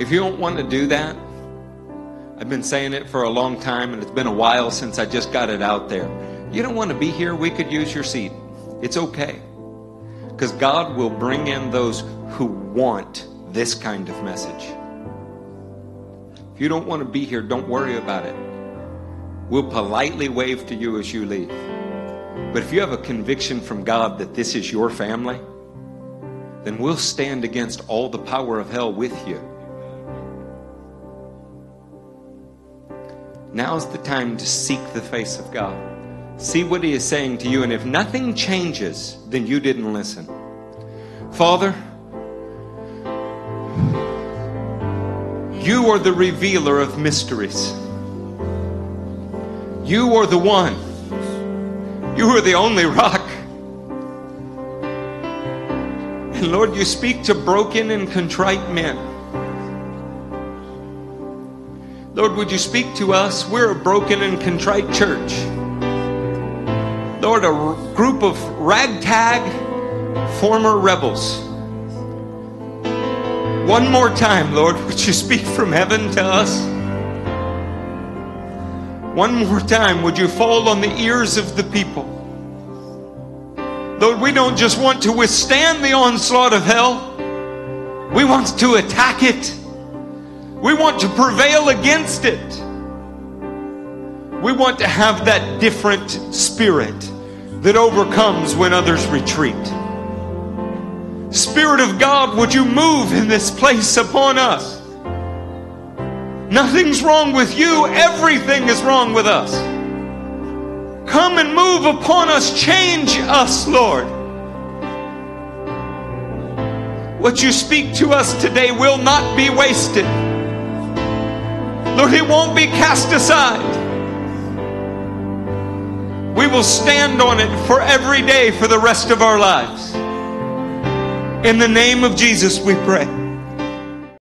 If you don't want to do that, I've been saying it for a long time, and it's been a while since I just got it out there. You don't want to be here, we could use your seat. It's okay. Because God will bring in those who want this kind of message. If you don't want to be here, don't worry about it. We'll politely wave to you as you leave. But if you have a conviction from God that this is your family, then we'll stand against all the power of hell with you. Now's the time to seek the face of God. See what he is saying to you, and if nothing changes, then you didn't listen. Father, you are the revealer of mysteries. You are the one. You are the only rock. And Lord, you speak to broken and contrite men. Lord, would you speak to us? We're a broken and contrite church. Lord, a group of ragtag former rebels. One more time, Lord, would you speak from heaven to us? One more time, would you fall on the ears of the people? Lord, we don't just want to withstand the onslaught of hell. We want to attack it. We want to prevail against it. We want to have that different spirit that overcomes when others retreat. Spirit of God, would you move in this place upon us? Nothing's wrong with you. Everything is wrong with us. Come and move upon us. Change us, Lord. What you speak to us today will not be wasted. Lord, it won't be cast aside. We will stand on it for every day for the rest of our lives. In the name of Jesus, we pray.